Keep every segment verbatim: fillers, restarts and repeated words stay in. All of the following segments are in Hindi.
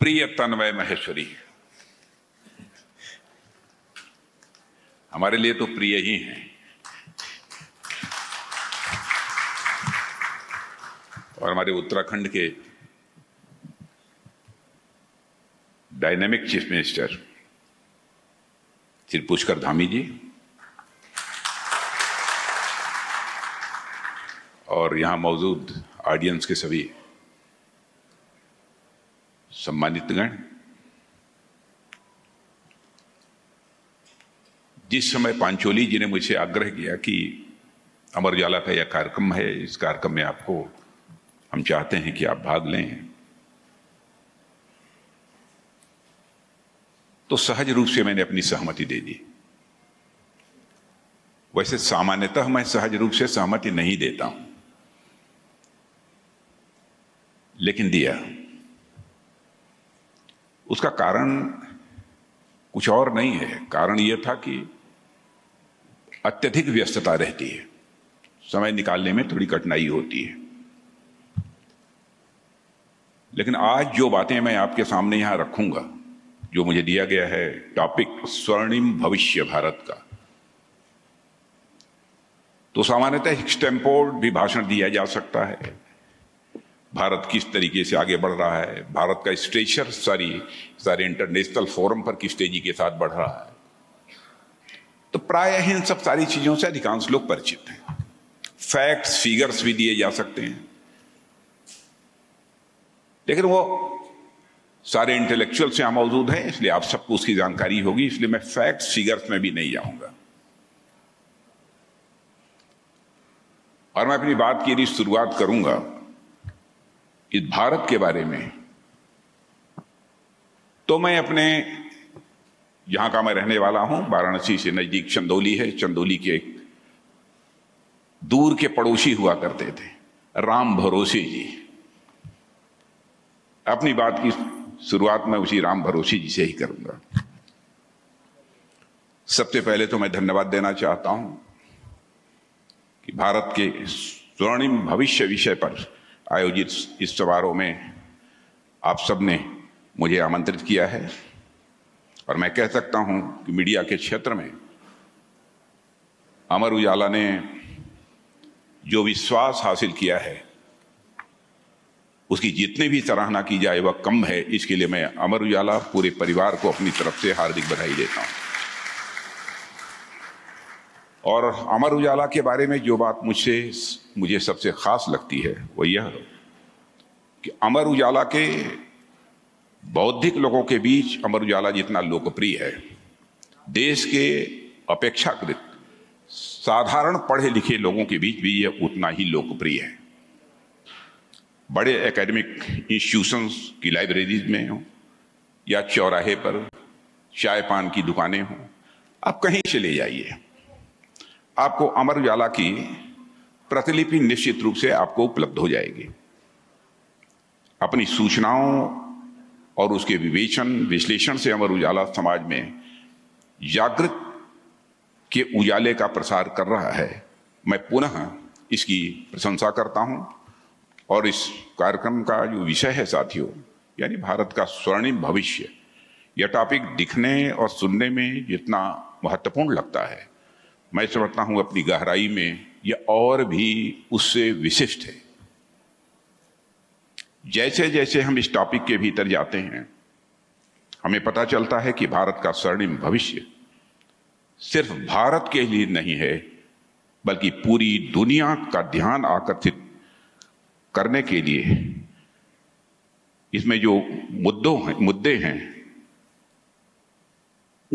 प्रिय तन्मय महेश्वरी, हमारे लिए तो प्रिय ही हैं। और हमारे उत्तराखंड के dynamic chief minister Shri Pushkar Dhami ji और यहां मौजूद ऑडियंस के सभी सम्मानितगण, जिस समय पांचोली जी ने मुझसे आग्रह किया कि अमर उजाला का यह कार्यक्रम है, इस कार्यक्रम में आपको हम चाहते हैं कि आप भाग लें, तो सहज रूप से मैंने अपनी सहमति दे दी। वैसे सामान्यतः मैं सहज रूप से सहमति नहीं देता हूं, लेकिन दिया। उसका कारण कुछ और नहीं है, कारण यह था कि अत्यधिक व्यस्तता रहती है, समय निकालने में थोड़ी कठिनाई होती है। लेकिन आज जो बातें मैं आपके सामने यहाँ रखूंगा, जो मुझे दिया गया है टॉपिक स्वर्णिम भविष्य भारत का, तो सामान्यतः स्टैम्पोर्ड भी भाषण दिया जा सकता है, भारत किस तरीके से आगे बढ़ रहा है, भारत का स्टेचर सारी सारे इंटरनेशनल फोरम पर किस तेजी के साथ बढ़ रहा है, तो प्रायः इन सब सारी चीज़ों से अधिकांश लोग परिचित हैं। फैक्ट्स फिगर्स भी दिए जा सकते हैं, लेकिन वो सारे इंटेलेक्चुअल्स यहाँ मौजूद हैं, इसलिए आप सबको उसकी जानकारी होगी, इसलिए मैं फैक्ट्स फिगर्स में भी नहीं जाऊंगा। और मैं अपनी बात की यदि शुरुआत करूंगा इस भारत के बारे में, तो मैं अपने यहाँ का मैं रहने वाला हूँ, वाराणसी से नज़दीक चंदौली है, चंदौली के एक दूर के पड़ोसी हुआ करते थे राम भरोसे जी। अपनी बात की शुरुआत मैं उसी राम भरोसे जी से ही करूंगा। सबसे पहले तो मैं धन्यवाद देना चाहता हूं कि भारत के स्वर्णिम भविष्य विषय पर आयोजित इस समारोह में आप सबने मुझे आमंत्रित किया है। और मैं कह सकता हूं कि मीडिया के क्षेत्र में अमर उजाला ने जो विश्वास हासिल किया है उसकी जितने भी सराहना की जाए वह कम है। इसके लिए मैं अमर उजाला पूरे परिवार को अपनी तरफ से हार्दिक बधाई देता हूँ। और अमर उजाला के बारे में जो बात मुझसे मुझे सबसे खास लगती है वह यह कि अमर उजाला के बौद्धिक लोगों के बीच अमर उजाला जितना लोकप्रिय है, देश के अपेक्षाकृत साधारण पढ़े लिखे लोगों के बीच भी यह उतना ही लोकप्रिय है। बड़े एकेडमिक इंस्टीट्यूशंस की लाइब्रेरीज में हों या चौराहे पर चाय पान की दुकानें हों, आप कहीं से ले जाइए, आपको अमर उजाला की प्रतिलिपि निश्चित रूप से आपको उपलब्ध हो जाएगी। अपनी सूचनाओं और उसके विवेचन विश्लेषण से अमर उजाला समाज में जागृत के उजाले का प्रसार कर रहा है। मैं पुनः इसकी प्रशंसा करता हूँ। और इस कार्यक्रम का जो विषय है साथियों, यानी भारत का स्वर्णिम भविष्य, यह टॉपिक दिखने और सुनने में जितना महत्वपूर्ण लगता है, मैं समझता हूँ अपनी गहराई में यह और भी उससे विशिष्ट है। जैसे जैसे हम इस टॉपिक के भीतर जाते हैं, हमें पता चलता है कि भारत का स्वर्णिम भविष्य सिर्फ भारत के लिए नहीं है, बल्कि पूरी दुनिया का ध्यान आकर्षित करने के लिए इसमें जो मुद्दों हैं मुद्दे हैं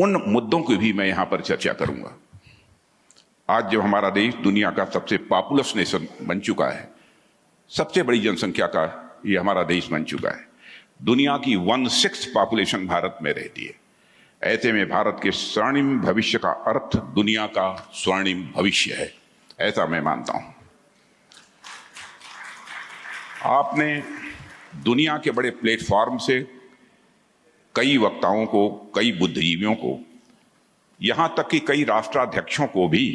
उन मुद्दों की भी मैं यहाँ पर चर्चा करूँगा। आज जब हमारा देश दुनिया का सबसे पॉपुलस नेशन बन चुका है, सबसे बड़ी जनसंख्या का ये हमारा देश बन चुका है, दुनिया की वन सिक्स पॉपुलेशन भारत में रहती है। ऐसे में भारत के स्वर्णिम भविष्य का अर्थ दुनिया का स्वर्णिम भविष्य है, ऐसा मैं मानता हूँ। आपने दुनिया के बड़े प्लेटफॉर्म से कई वक्ताओं को, कई बुद्धिजीवियों को, यहाँ तक कि कई राष्ट्राध्यक्षों को भी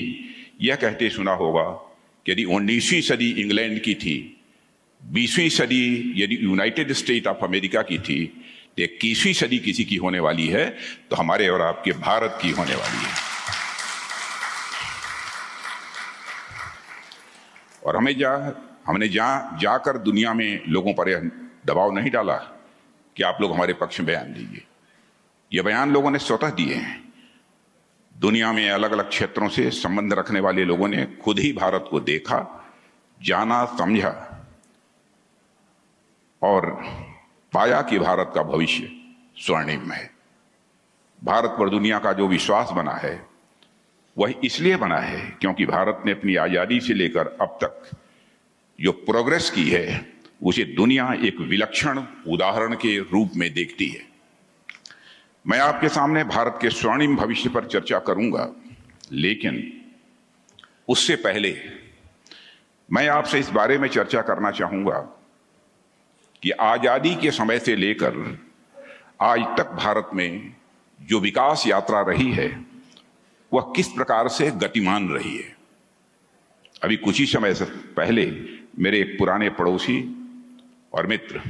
यह कहते सुना होगा कि यदि उन्नीसवीं सदी इंग्लैंड की थी, बीसवीं सदी यदि यूनाइटेड स्टेट ऑफ अमेरिका की थी, इक्कीसवीं सदी किसी की होने वाली है तो हमारे और आपके भारत की होने वाली है। और हमें जा हमने जहाँ जाकर दुनिया में लोगों पर यह दबाव नहीं डाला कि आप लोग हमारे पक्ष में बयान दीजिए, ये बयान लोगों ने स्वतः दिए हैं। दुनिया में अलग अलग क्षेत्रों से संबंध रखने वाले लोगों ने खुद ही भारत को देखा, जाना, समझा और पाया कि भारत का भविष्य स्वर्णिम है। भारत पर दुनिया का जो विश्वास बना है वह इसलिए बना है क्योंकि भारत ने अपनी आज़ादी से लेकर अब तक जो प्रोग्रेस की है उसे दुनिया एक विलक्षण उदाहरण के रूप में देखती है। मैं आपके सामने भारत के स्वर्णिम भविष्य पर चर्चा करूंगा, लेकिन उससे पहले मैं आपसे इस बारे में चर्चा करना चाहूंगा कि आज़ादी के समय से लेकर आज तक भारत में जो विकास यात्रा रही है वह किस प्रकार से गतिमान रही है। अभी कुछ ही समय से पहले मेरे एक पुराने पड़ोसी और मित्र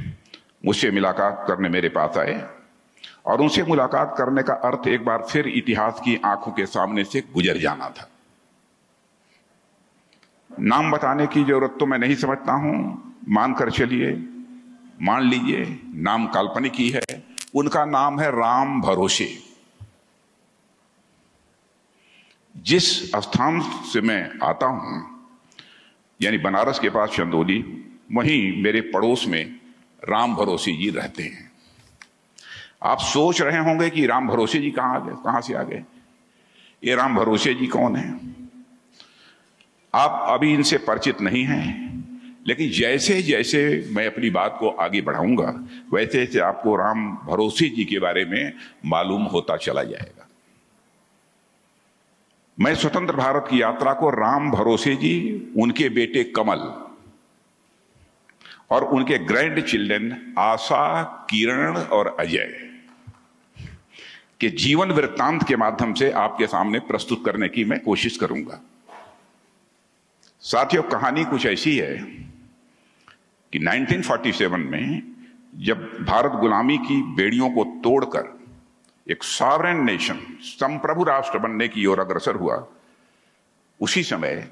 मुझसे मुलाकात करने मेरे पास आए और उनसे मुलाकात करने का अर्थ एक बार फिर इतिहास की आंखों के सामने से गुजर जाना था। नाम बताने की जरूरत तो मैं नहीं समझता हूं, मानकर चलिए, मान लीजिए नाम काल्पनिक ही है। उनका नाम है राम भरोसे। जिस स्थान से मैं आता हूं यानी बनारस के पास चंदौली, वहीं मेरे पड़ोस में राम भरोसे जी रहते हैं। आप सोच रहे होंगे कि राम भरोसे जी कहाँ आ गए, कहाँ से आ गए, ये राम भरोसे जी कौन है? आप अभी इनसे परिचित नहीं हैं, लेकिन जैसे जैसे मैं अपनी बात को आगे बढ़ाऊंगा वैसे वैसे आपको राम भरोसे जी के बारे में मालूम होता चला जाएगा। मैं स्वतंत्र भारत की यात्रा को राम भरोसे जी, उनके बेटे कमल और उनके ग्रैंड चिल्ड्रन आशा, किरण और अजय के जीवन वृत्तांत के माध्यम से आपके सामने प्रस्तुत करने की मैं कोशिश करूंगा। साथियों, कहानी कुछ ऐसी है कि उन्नीस सौ सैंतालीस में जब भारत गुलामी की बेड़ियों को तोड़कर एक सॉवरेन नेशन, संप्रभु राष्ट्र बनने की ओर अग्रसर हुआ, उसी समय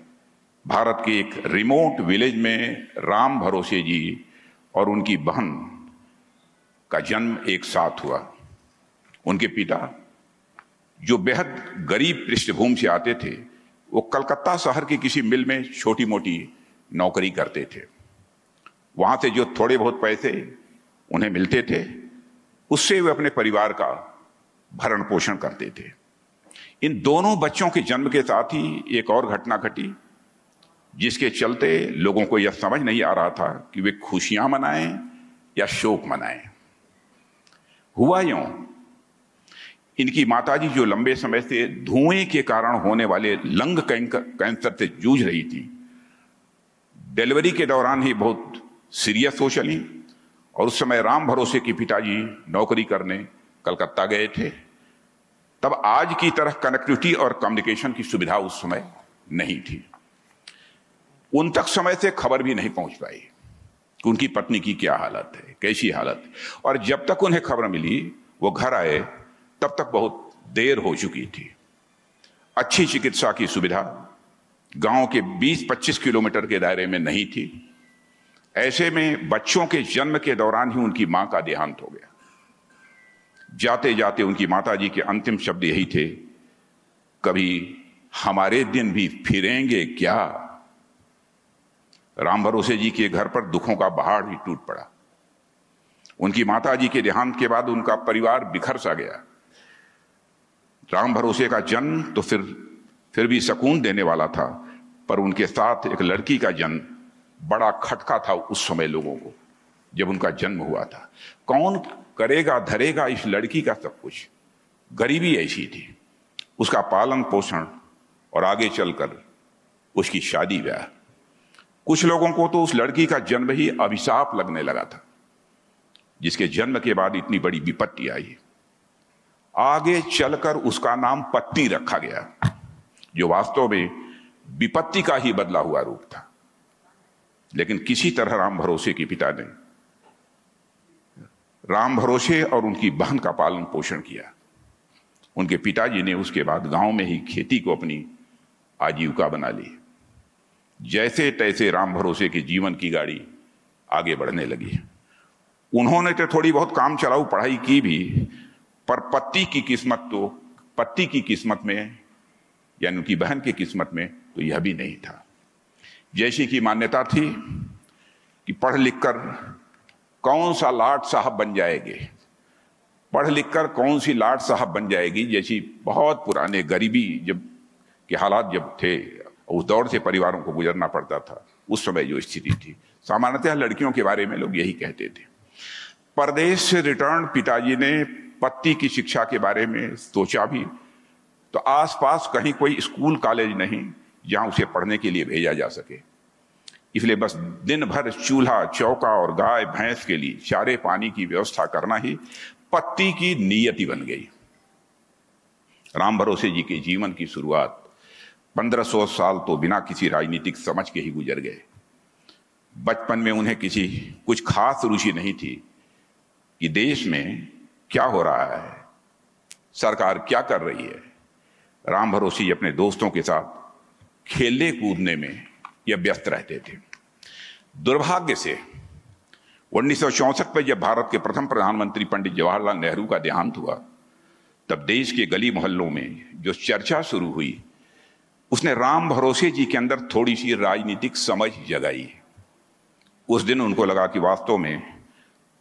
भारत के एक रिमोट विलेज में राम भरोसे जी और उनकी बहन का जन्म एक साथ हुआ। उनके पिता, जो बेहद गरीब पृष्ठभूमि से आते थे, वो कलकत्ता शहर की किसी मिल में छोटी मोटी नौकरी करते थे। वहाँ से जो थोड़े बहुत पैसे उन्हें मिलते थे उससे वे अपने परिवार का भरण पोषण करते थे। इन दोनों बच्चों के जन्म के साथ ही एक और घटना घटी जिसके चलते लोगों को यह समझ नहीं आ रहा था कि वे खुशियाँ मनाएं या शोक मनाएं। हुआ यूं, इनकी माताजी जो लंबे समय से धुएं के कारण होने वाले लंग कैंसर से जूझ रही थी, डिलीवरी के दौरान ही बहुत सीरियस हो चली और उस समय राम भरोसे के पिताजी नौकरी करने कलकत्ता गए थे। तब आज की तरह कनेक्टिविटी और कम्युनिकेशन की सुविधा उस समय नहीं थी। उन तक समय से खबर भी नहीं पहुंच पाई कि उनकी पत्नी की क्या हालत है, कैसी हालत है। और जब तक उन्हें खबर मिली, वो घर आए तब तक बहुत देर हो चुकी थी। अच्छी चिकित्सा की सुविधा गांव के बीस पच्चीस किलोमीटर के दायरे में नहीं थी। ऐसे में बच्चों के जन्म के दौरान ही उनकी मां का देहांत हो गया। जाते जाते उनकी माताजी के अंतिम शब्द यही थे, कभी हमारे दिन भी फिरेंगे क्या। राम भरोसे जी के घर पर दुखों का पहाड़ भी टूट पड़ा। उनकी माताजी के देहांत के बाद उनका परिवार बिखर सा गया। राम भरोसे का जन्म तो फिर फिर भी सुकून देने वाला था, पर उनके साथ एक लड़की का जन्म बड़ा खटका था उस समय लोगों को, जब उनका जन्म हुआ था। कौन करेगा धरेगा इस लड़की का सब कुछ। गरीबी ऐसी थी, उसका पालन पोषण और आगे चलकर उसकी शादी ब्याह। कुछ लोगों को तो उस लड़की का जन्म ही अभिशाप लगने लगा था जिसके जन्म के बाद इतनी बड़ी विपत्ति आई। आगे चलकर उसका नाम पत्नी रखा गया, जो वास्तव में विपत्ति का ही बदला हुआ रूप था। लेकिन किसी तरह राम भरोसे के पिता ने राम भरोसे और उनकी बहन का पालन पोषण किया। उनके पिताजी ने उसके बाद गांव में ही खेती को अपनी आजीविका बना ली। जैसे तैसे राम भरोसे के जीवन की गाड़ी आगे बढ़ने लगी। उन्होंने तो थोड़ी बहुत काम चलाऊ पढ़ाई की भी, पर पति की किस्मत तो पति की किस्मत में यानी उनकी बहन की किस्मत में तो यह भी नहीं था। जैसी की मान्यता थी कि पढ़ लिखकर कौन सा लाट साहब बन जाएंगे, पढ़ लिखकर कौन सी लाट साहब बन जाएगी, जैसी बहुत पुराने गरीबी जब के हालात जब थे उस दौर से परिवारों को गुजरना पड़ता था, उस समय जो स्थिति थी, सामान्यतः लड़कियों के बारे में लोग यही कहते थे। परदेश से रिटर्न पिताजी ने पति की शिक्षा के बारे में सोचा भी तो आसपास कहीं कोई स्कूल कॉलेज नहीं जहां उसे पढ़ने के लिए भेजा जा सके, इसलिए बस दिन भर चूल्हा चौका और गाय भैंस के लिए चारे पानी की व्यवस्था करना ही पति की नियति बन गई। राम भरोसे जी के जीवन की शुरुआत पंद्रह सौ साल तो बिना किसी राजनीतिक समझ के ही गुजर गए। बचपन में उन्हें किसी कुछ खास रुचि नहीं थी कि देश में क्या हो रहा है, सरकार क्या कर रही है। राम भरोसे जी अपने दोस्तों के साथ खेलने कूदने में यह व्यस्त रहते थे। दुर्भाग्य से उन्नीस सौ चौसठ में जब भारत के प्रथम प्रधानमंत्री पंडित जवाहरलाल नेहरू का देहांत हुआ, तब देश के गली मोहल्लों में जो चर्चा शुरू हुई उसने राम भरोसे जी के अंदर थोड़ी सी राजनीतिक समझ जगाई। उस दिन उनको लगा कि वास्तव में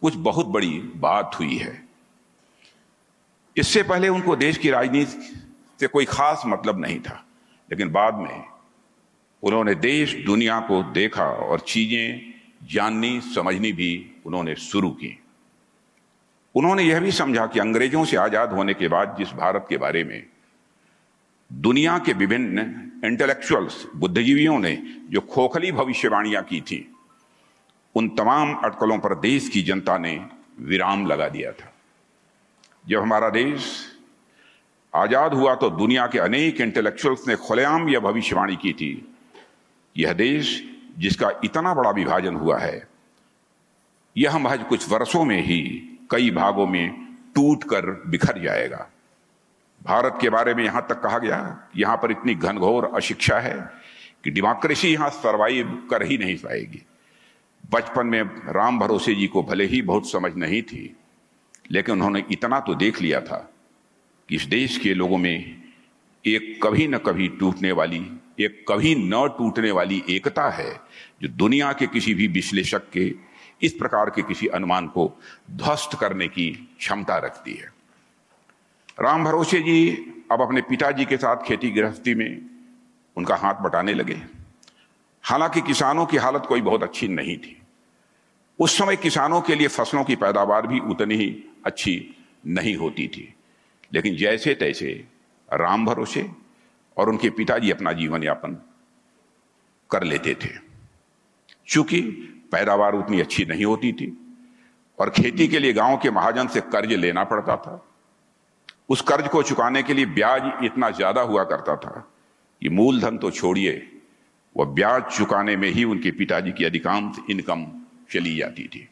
कुछ बहुत बड़ी बात हुई है। इससे पहले उनको देश की राजनीति से कोई खास मतलब नहीं था, लेकिन बाद में उन्होंने देश दुनिया को देखा और चीजें जाननी समझनी भी उन्होंने शुरू की। उन्होंने यह भी समझा कि अंग्रेजों से आजाद होने के बाद जिस भारत के बारे में दुनिया के विभिन्न इंटेलेक्चुअल्स बुद्धिजीवियों ने जो खोखली भविष्यवाणियां की थी, उन तमाम अटकलों पर देश की जनता ने विराम लगा दिया था। जब हमारा देश आजाद हुआ तो दुनिया के अनेक इंटेलेक्चुअल्स ने खुलेआम यह भविष्यवाणी की थी, यह देश जिसका इतना बड़ा विभाजन हुआ है यह महज कुछ वर्षों में ही कई भागों में टूट कर बिखर जाएगा। भारत के बारे में यहाँ तक कहा गया, यहाँ पर इतनी घनघोर अशिक्षा है कि डेमोक्रेसी यहाँ सरवाइव कर ही नहीं पाएगी। बचपन में राम भरोसे जी को भले ही बहुत समझ नहीं थी, लेकिन उन्होंने इतना तो देख लिया था कि इस देश के लोगों में एक कभी न कभी टूटने वाली, एक कभी न टूटने वाली एकता है जो दुनिया के किसी भी विश्लेषक के इस प्रकार के किसी अनुमान को ध्वस्त करने की क्षमता रखती है। राम भरोसे जी अब अपने पिताजी के साथ खेती गृहस्थी में उनका हाथ बटाने लगे। हालांकि किसानों की हालत कोई बहुत अच्छी नहीं थी। उस समय किसानों के लिए फसलों की पैदावार भी उतनी ही अच्छी नहीं होती थी, लेकिन जैसे तैसे राम भरोसे और उनके पिताजी अपना जीवन यापन कर लेते थे। चूंकि पैदावार उतनी अच्छी नहीं होती थी और खेती के लिए गांव के महाजन से कर्ज लेना पड़ता था, उस कर्ज को चुकाने के लिए ब्याज इतना ज्यादा हुआ करता था कि मूलधन तो छोड़िए, वह ब्याज चुकाने में ही उनके पिताजी की अधिकांश इनकम चली जाती थी।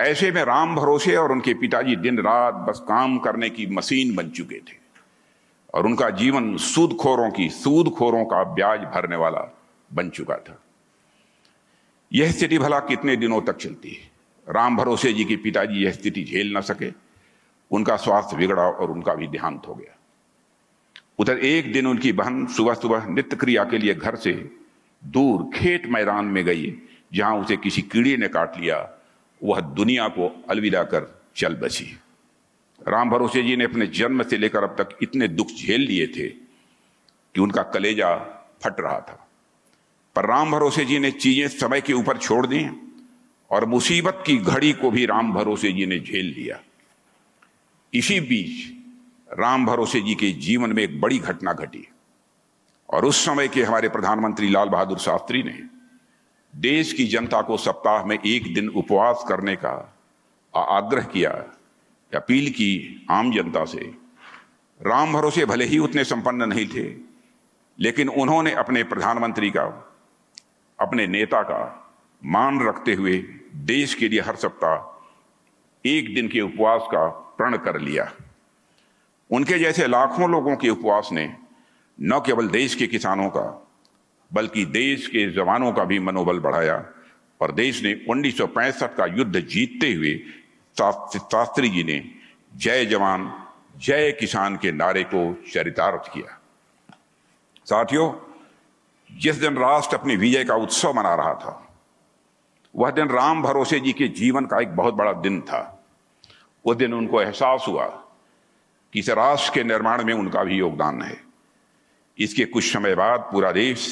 ऐसे में राम भरोसे और उनके पिताजी दिन रात बस काम करने की मशीन बन चुके थे और उनका जीवन सूदखोरों की सूदखोरों का ब्याज भरने वाला बन चुका था। यह स्थिति भला कितने दिनों तक चलती है? राम भरोसे जी के पिताजी यह स्थिति झेल न सके, उनका स्वास्थ्य बिगड़ा और उनका भी देहांत हो गया। उधर एक दिन उनकी बहन सुबह सुबह नित्य क्रिया के लिए घर से दूर खेत मैदान में गई, जहां उसे किसी कीड़े ने काट लिया। वह दुनिया को अलविदा कर चल बसी। राम भरोसे जी ने अपने जन्म से लेकर अब तक इतने दुख झेल लिए थे कि उनका कलेजा फट रहा था, पर राम भरोसे जी ने चीजें समय के ऊपर छोड़ दी और मुसीबत की घड़ी को भी राम भरोसे जी ने झेल लिया। इसी बीच राम भरोसे जी के जीवन में एक बड़ी घटना घटी और उस समय के हमारे प्रधानमंत्री लाल बहादुर शास्त्री ने देश की जनता को सप्ताह में एक दिन उपवास करने का आग्रह किया, अपील की आम जनता से। राम भरोसे भले ही उतने संपन्न नहीं थे, लेकिन उन्होंने अपने प्रधानमंत्री का, अपने नेता का मान रखते हुए देश के लिए हर सप्ताह एक दिन के उपवास का प्रण कर लिया। उनके जैसे लाखों लोगों के उपवास ने न केवल देश के किसानों का बल्कि देश के जवानों का भी मनोबल बढ़ाया और देश ने उन्नीस सौ पैंसठ का युद्ध जीतते हुए शास्त्री जी ने जय जवान जय किसान के नारे को चरितार्थ किया। साथियों, जिस दिन राष्ट्र अपनी विजय का उत्सव मना रहा था वह दिन राम भरोसे जी के जीवन का एक बहुत बड़ा दिन था। उस दिन उनको एहसास हुआ कि इस राष्ट्र के निर्माण में उनका भी योगदान है। इसके कुछ समय बाद पूरा देश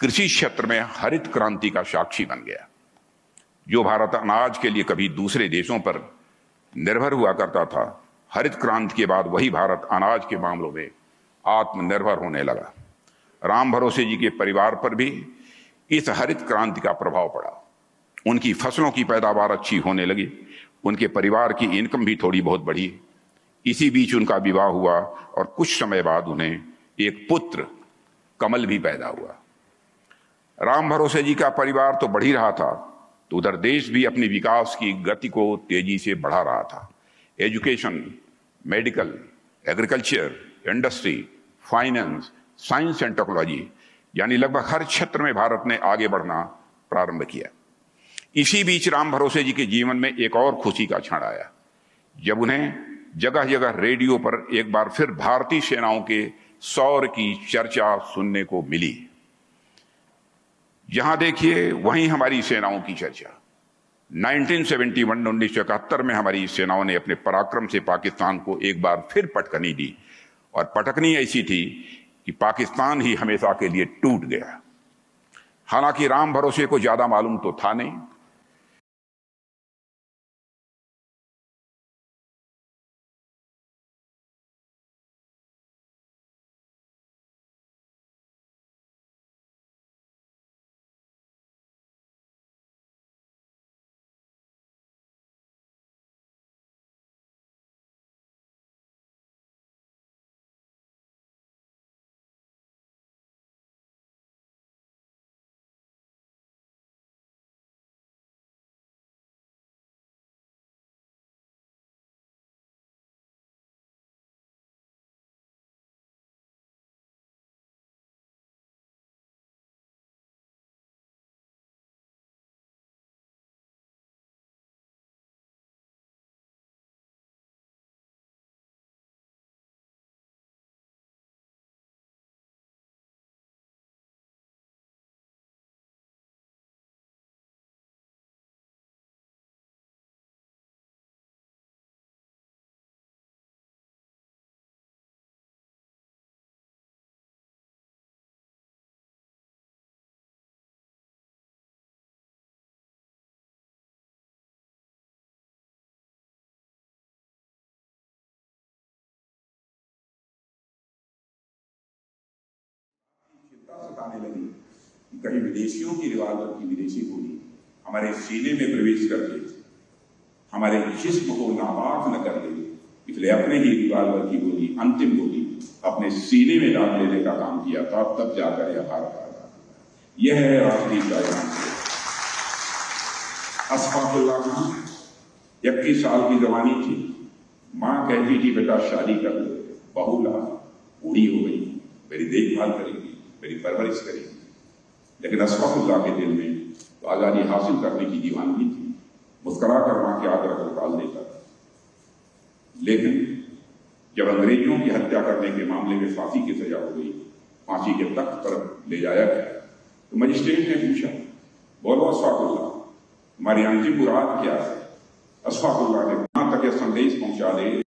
कृषि क्षेत्र में हरित क्रांति का साक्षी बन गया। जो भारत अनाज के लिए कभी दूसरे देशों पर निर्भर हुआ करता था, हरित क्रांति के बाद वही भारत अनाज के मामलों में आत्मनिर्भर होने लगा। राम भरोसे जी के परिवार पर भी इस हरित क्रांति का प्रभाव पड़ा। उनकी फसलों की पैदावार अच्छी होने लगी, उनके परिवार की इनकम भी थोड़ी बहुत बढ़ी। इसी बीच उनका विवाह हुआ और कुछ समय बाद उन्हें एक पुत्र कमल भी पैदा हुआ। राम भरोसे जी का परिवार तो बढ़ ही रहा था तो उधर देश भी अपनी विकास की गति को तेजी से बढ़ा रहा था। Education, medical, agriculture, industry, finance, science and technology यानी लगभग हर क्षेत्र में भारत ने आगे बढ़ना प्रारंभ किया। इसी बीच राम भरोसे जी के जीवन में एक और खुशी का क्षण आया जब उन्हें जगह जगह रेडियो पर एक बार फिर भारतीय सेनाओं के शौर्य की चर्चा सुनने को मिली। यहां देखिए, वहीं हमारी सेनाओं की चर्चा। उन्नीस सौ इकहत्तर उन्नीस सौ इकहत्तर में हमारी सेनाओं ने अपने पराक्रम से पाकिस्तान को एक बार फिर पटकनी दी और पटकनी ऐसी थी कि पाकिस्तान ही हमेशा के लिए टूट गया। हालांकि राम भरोसे को ज्यादा मालूम तो था नहीं। सताने लगी कि कहीं विदेशियों की रिवाल्वर की विदेशी गोली हमारे सीने में प्रवेश कर ले, हमारे जिस्म को नापाक न कर ले, इसलिए अपने ही रिवाल्वर की गोली, अंतिम गोली अपने सीने में डाल लेने का काम किया था। तब जाकर यह भारत आया। यह है राष्ट्रीय अस्फाकुल्लाह। इक्कीस साल की जवानी थी। माँ कहती थी, बेटा शादी कर लो। बहुला बूढ़ी हो गई, मेरी देखभाल करेगी, मेरी परवरिश करेगी। लेकिन अस्फाकुल्लाह के दिल में तो आजादी हासिल करने की दीवानगी थी। मुस्कुरा कर मां के आदर को टाल देता था। लेकिन जब अंग्रेजों की हत्या करने के मामले में फांसी की सजा हो गई, फांसी के तख्त तरफ ले जाया गया तो मजिस्ट्रेट ने पूछा, बोलो अस्फाकुल्लाह, हमारी अंतिम मुराद क्या है? अस्फाकुल्लाह ने कहा, तक यह संदेश पहुंचा दे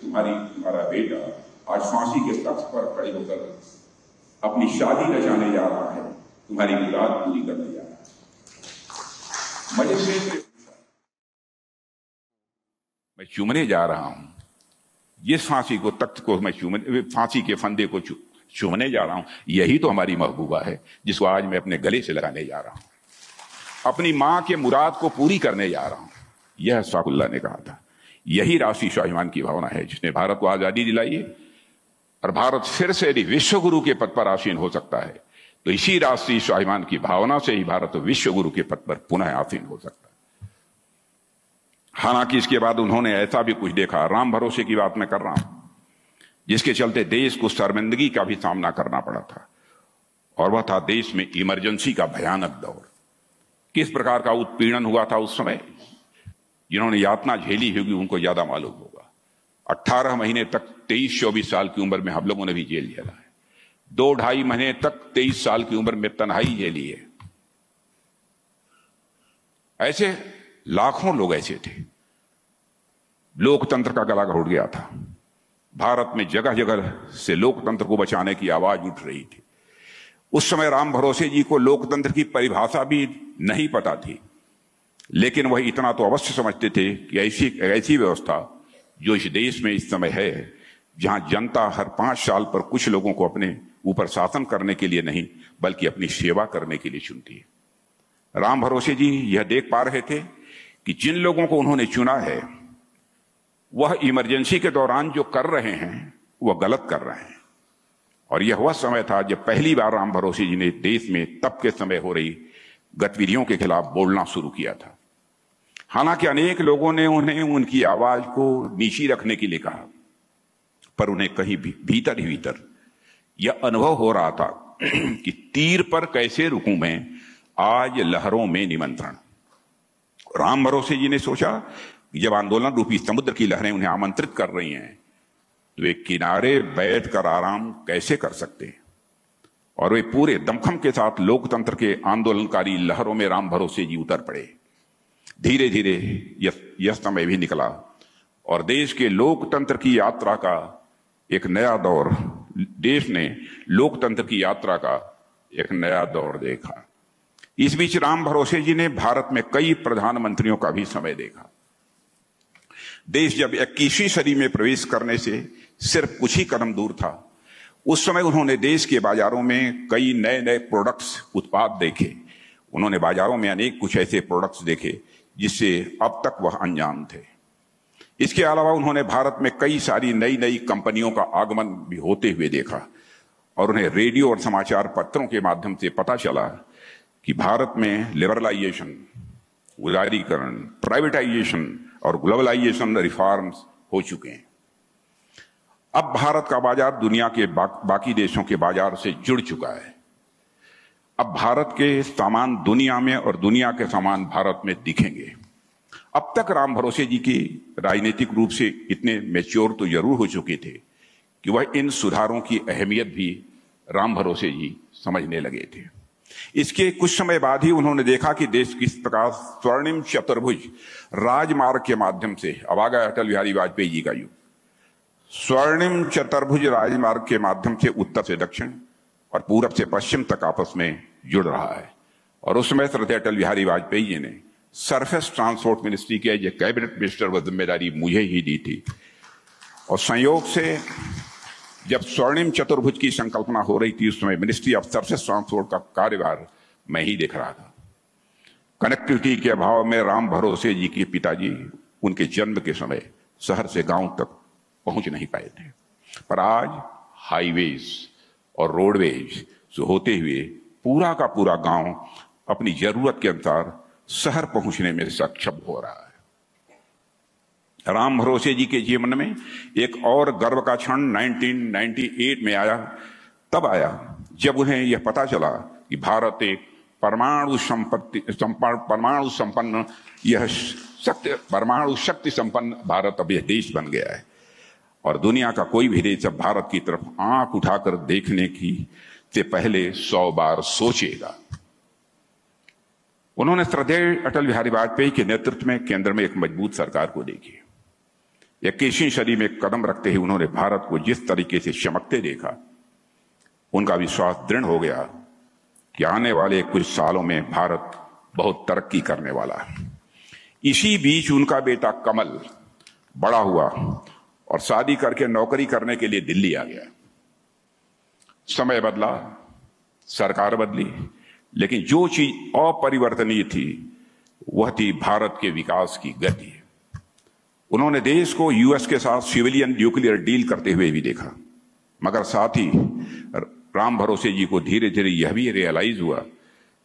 तुम्हारी तुम्हारा बेटा आज फांसी के तख्त पर खड़े होकर अपनी शादी रचाने जा रहा है, तुम्हारी मुराद पूरी करने जा रहा है। मजिस्ट्रेट ने पूछा, मैं चूमने जा रहा हूं, जिस फांसी को तख्त को मैं चूमने, फांसी के फंदे को चूमने जा रहा हूं, यही तो हमारी महबूबा है जिसको आज मैं अपने गले से लगाने जा रहा हूं, अपनी मां के मुराद को पूरी करने जा रहा हूं। यह अस्फाकुल्लाह ने कहा था। यही राष्ट्रीय स्वाभिमान की भावना है जिसने भारत को आजादी दिलाई है और भारत फिर से यदि विश्व गुरु के पद पर आसीन हो सकता है तो इसी राष्ट्रीय स्वाभिमान की भावना से ही भारत विश्व गुरु के पद पर पुनः आसीन हो सकता है। हालांकि इसके बाद उन्होंने ऐसा भी कुछ देखा, राम भरोसे की बात मैं कर रहा हूं, जिसके चलते देश को शर्मिंदगी का भी सामना करना पड़ा था, और वह था देश में इमरजेंसी का भयानक दौर। किस प्रकार का उत्पीड़न हुआ था उस समय, जिन्होंने यातना झेली होगी उनको ज्यादा मालूम होगा। अट्ठारह महीने तक तेईस चौबीस साल की उम्र में हम लोगों ने भी जेल झेला है, दो ढाई महीने तक तेईस साल की उम्र में तन्हाई झेली है। ऐसे लाखों लोग ऐसे थे, लोकतंत्र का गला घोट गया था। भारत में जगह जगह से लोकतंत्र को बचाने की आवाज उठ रही थी। उस समय राम भरोसे जी को लोकतंत्र की परिभाषा भी नहीं पता थी, लेकिन वह इतना तो अवश्य समझते थे कि ऐसी ऐसी व्यवस्था जो इस देश में इस समय है, जहां जनता हर पांच साल पर कुछ लोगों को अपने ऊपर शासन करने के लिए नहीं बल्कि अपनी सेवा करने के लिए चुनती है। राम भरोसे जी यह देख पा रहे थे कि जिन लोगों को उन्होंने चुना है वह इमरजेंसी के दौरान जो कर रहे हैं वह गलत कर रहे हैं। और यह वह समय था जब पहली बार राम भरोसे जी ने देश में तब के समय हो रही गतिविधियों के खिलाफ बोलना शुरू किया था। हालांकि अनेक लोगों ने उन्हें उनकी आवाज को नीची रखने के लिए कहा, पर उन्हें कहीं भी, भीतर ही भीतर यह अनुभव हो रहा था कि तीर पर कैसे रुकूं मैं, आज लहरों में निमंत्रण। राम भरोसे जी ने सोचा कि जब आंदोलन रूपी समुद्र की लहरें उन्हें आमंत्रित कर रही हैं तो वे किनारे बैठकर आराम कैसे कर सकते हैं। और वे पूरे दमखम के साथ लोकतंत्र के आंदोलनकारी लहरों में राम भरोसे जी उतर पड़े। धीरे धीरे यह समय भी निकला और देश के लोकतंत्र की यात्रा का एक नया दौर, देश ने लोकतंत्र की यात्रा का एक नया दौर देखा। इस बीच राम भरोसे जी ने भारत में कई प्रधानमंत्रियों का भी समय देखा। देश जब इक्कीसवीं सदी में प्रवेश करने से सिर्फ कुछ ही कदम दूर था, उस समय उन्होंने देश के बाजारों में कई नए नए प्रोडक्ट्स, उत्पाद देखे। उन्होंने बाजारों में अनेक कुछ ऐसे प्रोडक्ट्स देखे जिससे अब तक वह अनजान थे। इसके अलावा उन्होंने भारत में कई सारी नई नई कंपनियों का आगमन भी होते हुए देखा, और उन्हें रेडियो और समाचार पत्रों के माध्यम से पता चला कि भारत में लिबरलाइजेशन, उदारीकरण, प्राइवेटाइजेशन और ग्लोबलाइजेशन रिफॉर्म्स हो चुके हैं। अब भारत का बाजार दुनिया के बा, बाकी देशों के बाजार से जुड़ चुका है। अब भारत के सामान दुनिया में और दुनिया के सामान भारत में दिखेंगे। अब तक राम भरोसे जी की राजनीतिक रूप से इतने मैच्योर तो जरूर हो चुके थे कि वह इन सुधारों की अहमियत भी राम भरोसे जी समझने लगे थे। इसके कुछ समय बाद ही उन्होंने देखा कि देश किस प्रकार स्वर्णिम चतुर्भुज राजमार्ग के माध्यम से, अब आ गया अटल बिहारी वाजपेयी जी का युग, स्वर्णिम चतुर्भुज राजमार्ग के माध्यम से उत्तर से दक्षिण और पूरब से पश्चिम तक आपस में जुड़ रहा है। और उसमें श्रद्धेय अटल बिहारी वाजपेयी जी ने सरफेस ट्रांसपोर्ट मिनिस्ट्री के जो कैबिनेट मिनिस्टर व जिम्मेदारी मुझे ही दी थी, और संयोग से जब स्वर्णिम चतुर्भुज की संकल्पना हो रही थी उस समय मिनिस्ट्री ऑफ सर्फेस ट्रांसपोर्ट का कार्यभार मैं ही देख रहा था। कनेक्टिविटी के अभाव में राम भरोसे जी के पिताजी उनके जन्म के समय शहर से गांव तक पहुंच नहीं पाए थे, पर आज हाईवेज और रोडवेज जो होते हुए पूरा का पूरा गांव अपनी जरूरत के अनुसार शहर पहुंचने में सक्षम हो रहा है। राम भरोसे जी के जीवन में एक और गर्व का क्षण उन्नीस सौ अट्ठानवे में आया, तब आया जब उन्हें यह पता चला कि भारत एक परमाणु संपत्ति परमाणु संपन्न यह शक्ति परमाणु शक्ति संपन्न भारत अब यह देश बन गया है, और दुनिया का कोई भी देश अब भारत की तरफ आंख उठाकर देखने की से पहले सौ बार सोचेगा। उन्होंने श्रद्धेय अटल बिहारी वाजपेयी के नेतृत्व में केंद्र में एक मजबूत सरकार को देखी। इक्कीसवीं सदी में कदम रखते ही उन्होंने भारत को जिस तरीके से चमकते देखा, उनका विश्वास दृढ़ हो गया कि आने वाले कुछ सालों में भारत बहुत तरक्की करने वाला है। इसी बीच उनका बेटा कमल बड़ा हुआ और शादी करके नौकरी करने के लिए दिल्ली आ गया। समय बदला, सरकार बदली, लेकिन जो चीज अपरिवर्तनीय थी वह थी भारत के विकास की गति। उन्होंने देश को यूएस के साथ सिविलियन न्यूक्लियर डील करते हुए भी देखा, मगर साथ ही राम भरोसे जी को धीरे धीरे यह भी रियलाइज हुआ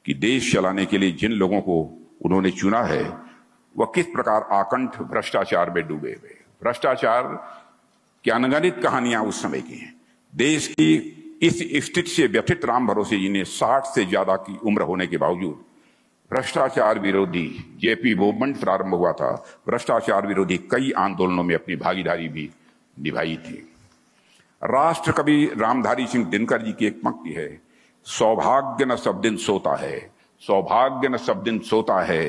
कि देश चलाने के लिए जिन लोगों को उन्होंने चुना है वह किस प्रकार आकंठ भ्रष्टाचार में डूबे हुए। भ्रष्टाचार की अनगणित कहानियां उस समय की हैं। देश की इस स्थिति से व्यथित राम भरोसे जी ने साठ से ज्यादा की उम्र होने के बावजूद भ्रष्टाचार विरोधी जेपी मूवमेंट प्रारंभ हुआ था। भ्रष्टाचार विरोधी कई आंदोलनों में अपनी भागीदारी भी निभाई थी। राष्ट्र कवि रामधारी सिंह दिनकर जी की एक पंक्ति है, सौभाग्य न सब दिन सोता है, सौभाग्य न सब दिन सोता है,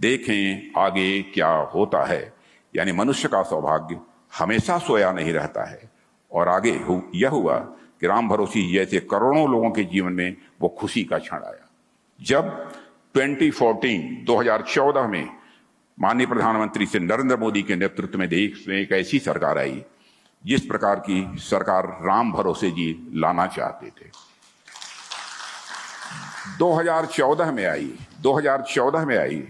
देखें आगे क्या होता है। यानी मनुष्य का सौभाग्य हमेशा सोया नहीं रहता है। और आगे हु, यह हुआ कि राम भरोसी जैसे करोड़ों लोगों के जीवन में वो खुशी का क्षण आया जब दो हज़ार चौदह में माननीय प्रधानमंत्री श्री नरेंद्र मोदी के नेतृत्व में देश में एक ऐसी सरकार आई जिस प्रकार की सरकार राम भरोसे जी लाना चाहते थे। दो हज़ार चौदह में आई दो हज़ार चौदह में आई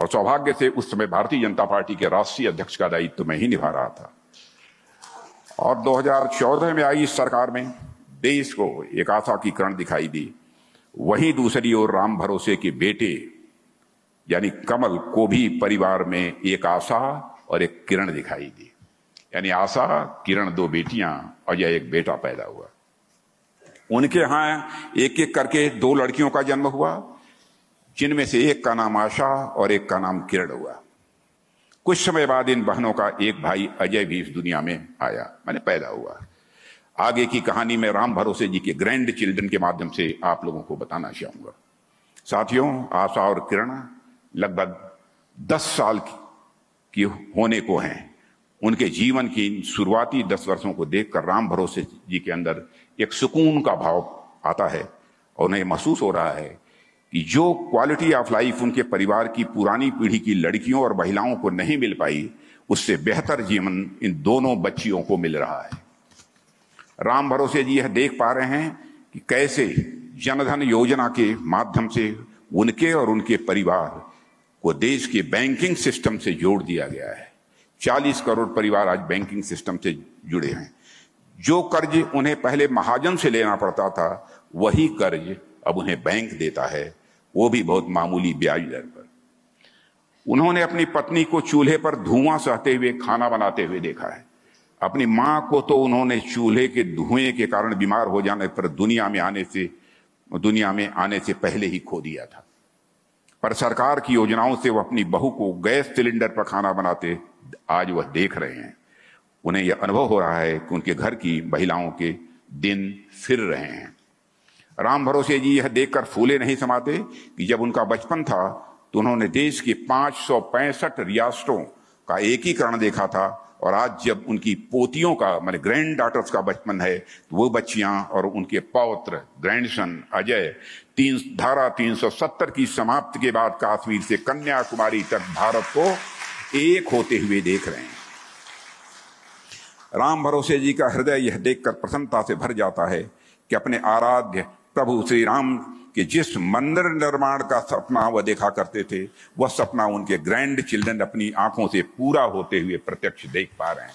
और सौभाग्य से उस समय भारतीय जनता पार्टी के राष्ट्रीय अध्यक्ष का दायित्व मैं ही निभा रहा था। और दो हज़ार चौदह में आई इस सरकार में देश को एक आशा की किरण दिखाई दी। वहीं दूसरी ओर राम भरोसे के बेटे यानी कमल को भी परिवार में एक आशा और एक किरण दिखाई दी। यानी आशा किरण दो बेटियां और यह एक बेटा पैदा हुआ। उनके यहाँ एक एक करके दो लड़कियों का जन्म हुआ जिनमें से एक का नाम आशा और एक का नाम किरण हुआ। कुछ समय बाद इन बहनों का एक भाई अजय भी इस दुनिया में आया, माने पैदा हुआ। आगे की कहानी में राम भरोसे जी के ग्रैंड चिल्ड्रन के माध्यम से आप लोगों को बताना चाहूंगा। साथियों, आशा और किरण लगभग दस साल की होने को हैं। उनके जीवन की शुरुआती दस वर्षों को देखकर राम भरोसे जी के अंदर एक सुकून का भाव आता है और उन्हें महसूस हो रहा है कि जो क्वालिटी ऑफ लाइफ उनके परिवार की पुरानी पीढ़ी की लड़कियों और महिलाओं को नहीं मिल पाई, उससे बेहतर जीवन इन दोनों बच्चियों को मिल रहा है। राम भरोसे जी यह देख पा रहे हैं कि कैसे जनधन योजना के माध्यम से उनके और उनके परिवार को देश के बैंकिंग सिस्टम से जोड़ दिया गया है। चालीस करोड़ परिवार आज बैंकिंग सिस्टम से जुड़े हैं। जो कर्ज उन्हें पहले महाजन से लेना पड़ता था, वही कर्ज अब उन्हें बैंक देता है, वो भी बहुत मामूली ब्याज दर पर। उन्होंने अपनी पत्नी को चूल्हे पर धुआं सहते हुए खाना बनाते हुए देखा है। अपनी माँ को तो उन्होंने चूल्हे के धुएं के कारण बीमार हो जाने पर दुनिया में आने से दुनिया में आने से पहले ही खो दिया था। पर सरकार की योजनाओं से वह अपनी बहू को गैस सिलेंडर पर खाना बनाते आज वह देख रहे हैं। उन्हें यह अनुभव हो रहा है कि उनके घर की महिलाओं के दिन फिर रहे हैं। राम भरोसे जी यह देखकर फूले नहीं समाते कि जब उनका बचपन था तो उन्होंने देश के पांच सौ पैंसठ रियासतों का एकीकरण देखा था और आज जब उनकी पोतियों का माने ग्रैंड डॉटर्स का बचपन है तो वो बच्चियां और उनके पौत्र ग्रैंडसन अजय तीन धारा तीन सौ सत्तर की समाप्ति के बाद कश्मीर से कन्याकुमारी तक भारत को एक होते हुए देख रहे हैं। राम भरोसे जी का हृदय यह देखकर प्रसन्नता से भर जाता है कि अपने आराध्य प्रभु श्री राम के जिस मंदिर निर्माण का सपना वह देखा करते थे, वह सपना उनके ग्रैंड चिल्ड्रन अपनी आंखों से पूरा होते हुए प्रत्यक्ष देख पा रहे हैं।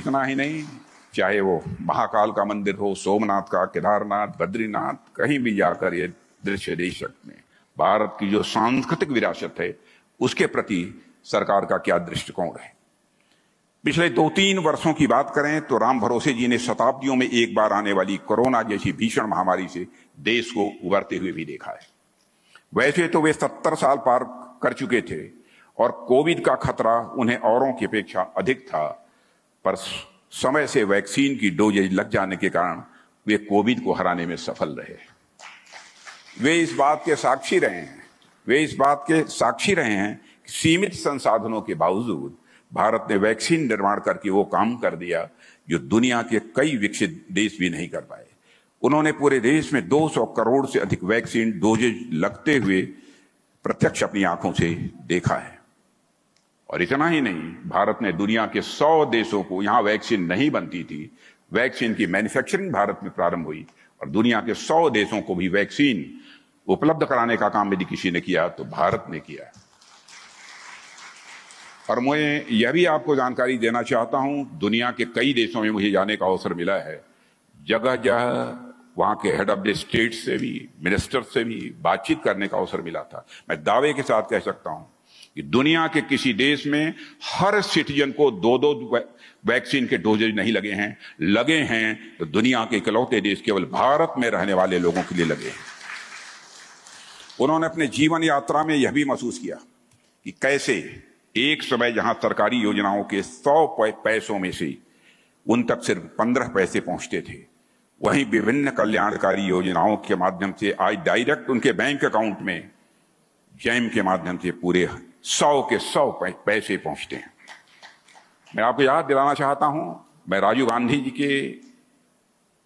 इतना ही नहीं, चाहे वो महाकाल का मंदिर हो, सोमनाथ का, केदारनाथ, बद्रीनाथ, कहीं भी जाकर ये दृश्य देख सकते हैं। भारत की जो सांस्कृतिक विरासत है उसके प्रति सरकार का क्या दृष्टिकोण है। पिछले दो तीन वर्षों की बात करें तो राम भरोसे जी ने शताब्दियों में एक बार आने वाली कोरोना जैसी भीषण महामारी से देश को उभरते हुए भी देखा है। वैसे तो वे सत्तर साल पार कर चुके थे और कोविड का खतरा उन्हें औरों की अपेक्षा अधिक था, पर समय से वैक्सीन की डोजेज लग जाने के कारण वे कोविड को हराने में सफल रहे। वे इस बात के साक्षी रहे हैं वे इस बात के साक्षी रहे हैं कि सीमित संसाधनों के बावजूद भारत ने वैक्सीन निर्माण करके वो काम कर दिया जो दुनिया के कई विकसित देश भी नहीं कर पाए। उन्होंने पूरे देश में दो सौ करोड़ से अधिक वैक्सीन डोजेज लगते हुए प्रत्यक्ष अपनी आंखों से देखा है। और इतना ही नहीं, भारत ने दुनिया के सौ देशों को, यहाँ वैक्सीन नहीं बनती थी, वैक्सीन की मैन्युफैक्चरिंग भारत में प्रारंभ हुई और दुनिया के सौ देशों को भी वैक्सीन उपलब्ध कराने का काम यदि किसी ने किया तो भारत ने किया। और मैं यह भी आपको जानकारी देना चाहता हूं, दुनिया के कई देशों में मुझे जाने का अवसर मिला है। जगह जगह वहां के हेड ऑफ द स्टेट से भी, मिनिस्टर से भी बातचीत करने का अवसर मिला था। मैं दावे के साथ कह सकता हूं कि दुनिया के किसी देश में हर सिटीजन को दो दो वैक्सीन के डोजेज नहीं लगे हैं, लगे हैं तो दुनिया के इकलौते देश केवल भारत में रहने वाले लोगों के लिए लगे हैं। उन्होंने अपने जीवन यात्रा में यह भी महसूस किया कि कैसे एक समय जहां सरकारी योजनाओं के सौ पैसों में से उन तक सिर्फ पंद्रह पैसे पहुंचते थे, वहीं विभिन्न कल्याणकारी योजनाओं के माध्यम से आज डायरेक्ट उनके बैंक अकाउंट में जैम के माध्यम से पूरे सौ के सौ पैसे पहुंचते हैं। मैं आपको याद दिलाना चाहता हूं, मैं राजीव गांधी जी के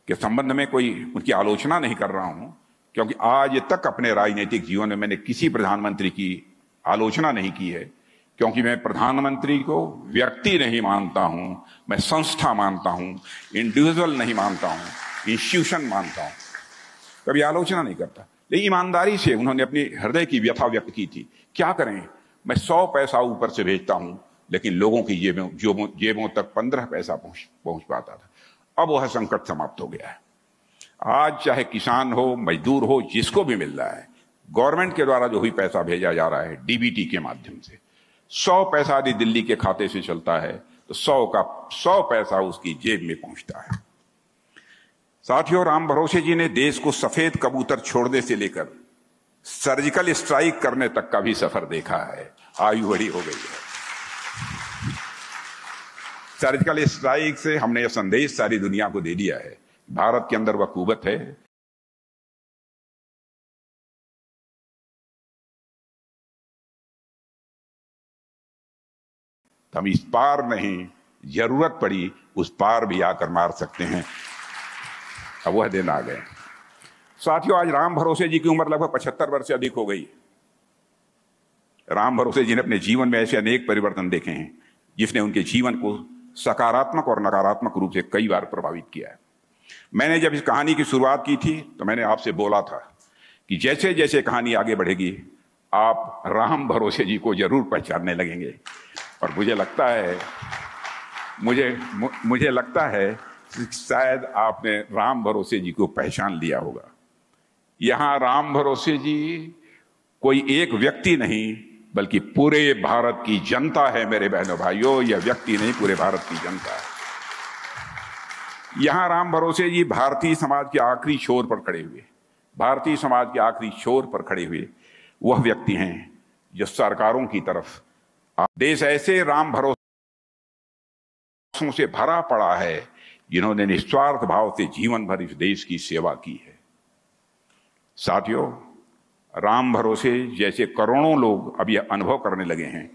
के संबंध में कोई उनकी आलोचना नहीं कर रहा हूं, क्योंकि आज तक अपने राजनीतिक जीवन में मैंने किसी प्रधानमंत्री की आलोचना नहीं की है, क्योंकि मैं प्रधानमंत्री को व्यक्ति नहीं मानता हूं, मैं संस्था मानता हूं, इंडिविजुअल नहीं मानता हूं, इंस्टीट्यूशन मानता हूं, कभी आलोचना नहीं करता। लेकिन ईमानदारी से उन्होंने अपने हृदय की व्यथा व्यक्त की थी, क्या करें मैं सौ पैसा ऊपर से भेजता हूं लेकिन लोगों की जेबों जेबों जेबों तक पंद्रह पैसा पहुंच पहुंच पाता था। अब वह संकट समाप्त हो गया है। आज चाहे किसान हो, मजदूर हो, जिसको भी मिल रहा है गवर्नमेंट के द्वारा जो भी पैसा भेजा जा रहा है डीबीटी के माध्यम से, सौ पैसा यदि दिल्ली के खाते से चलता है तो सौ का सौ पैसा उसकी जेब में पहुंचता है। साथियों, राम भरोसे जी ने देश को सफेद कबूतर छोड़ने से लेकर सर्जिकल स्ट्राइक करने तक का भी सफर देखा है। आयु बड़ी हो गई है। सर्जिकल स्ट्राइक से हमने यह संदेश सारी दुनिया को दे दिया है, भारत के अंदर बखूबत है, हम इस पार नहीं, जरूरत पड़ी उस पार भी आकर मार सकते हैं। अब वह दिन आ गए। साथियों, आज राम भरोसे जी की उम्र लगभग पचहत्तर वर्ष से अधिक हो गई। राम भरोसे जी ने अपने जीवन में ऐसे अनेक परिवर्तन देखे हैं जिसने उनके जीवन को सकारात्मक और नकारात्मक रूप से कई बार प्रभावित किया है। मैंने जब इस कहानी की शुरुआत की थी तो मैंने आपसे बोला था कि जैसे जैसे कहानी आगे बढ़ेगी आप राम भरोसे जी को जरूर पहचानने लगेंगे, और मुझे लगता है मुझे मु, मुझे लगता है शायद आपने राम भरोसे जी को पहचान लिया होगा। यहाँ राम भरोसे जी कोई एक व्यक्ति नहीं बल्कि पूरे भारत की जनता है। मेरे बहनों भाइयों, यह व्यक्ति नहीं पूरे भारत की जनता है। यहाँ राम भरोसे जी भारतीय समाज के आखिरी छोर पर खड़े हुए भारतीय समाज के आखिरी छोर पर खड़े हुए वह व्यक्ति हैं जो सरकारों की तरफ देश ऐसे राम भरोसों से भरा पड़ा है जिन्होंने निस्वार्थ भाव से जीवन भर इस देश की सेवा की है। साथियों, राम भरोसे जैसे करोड़ों लोग अब यह अनुभव करने लगे हैं,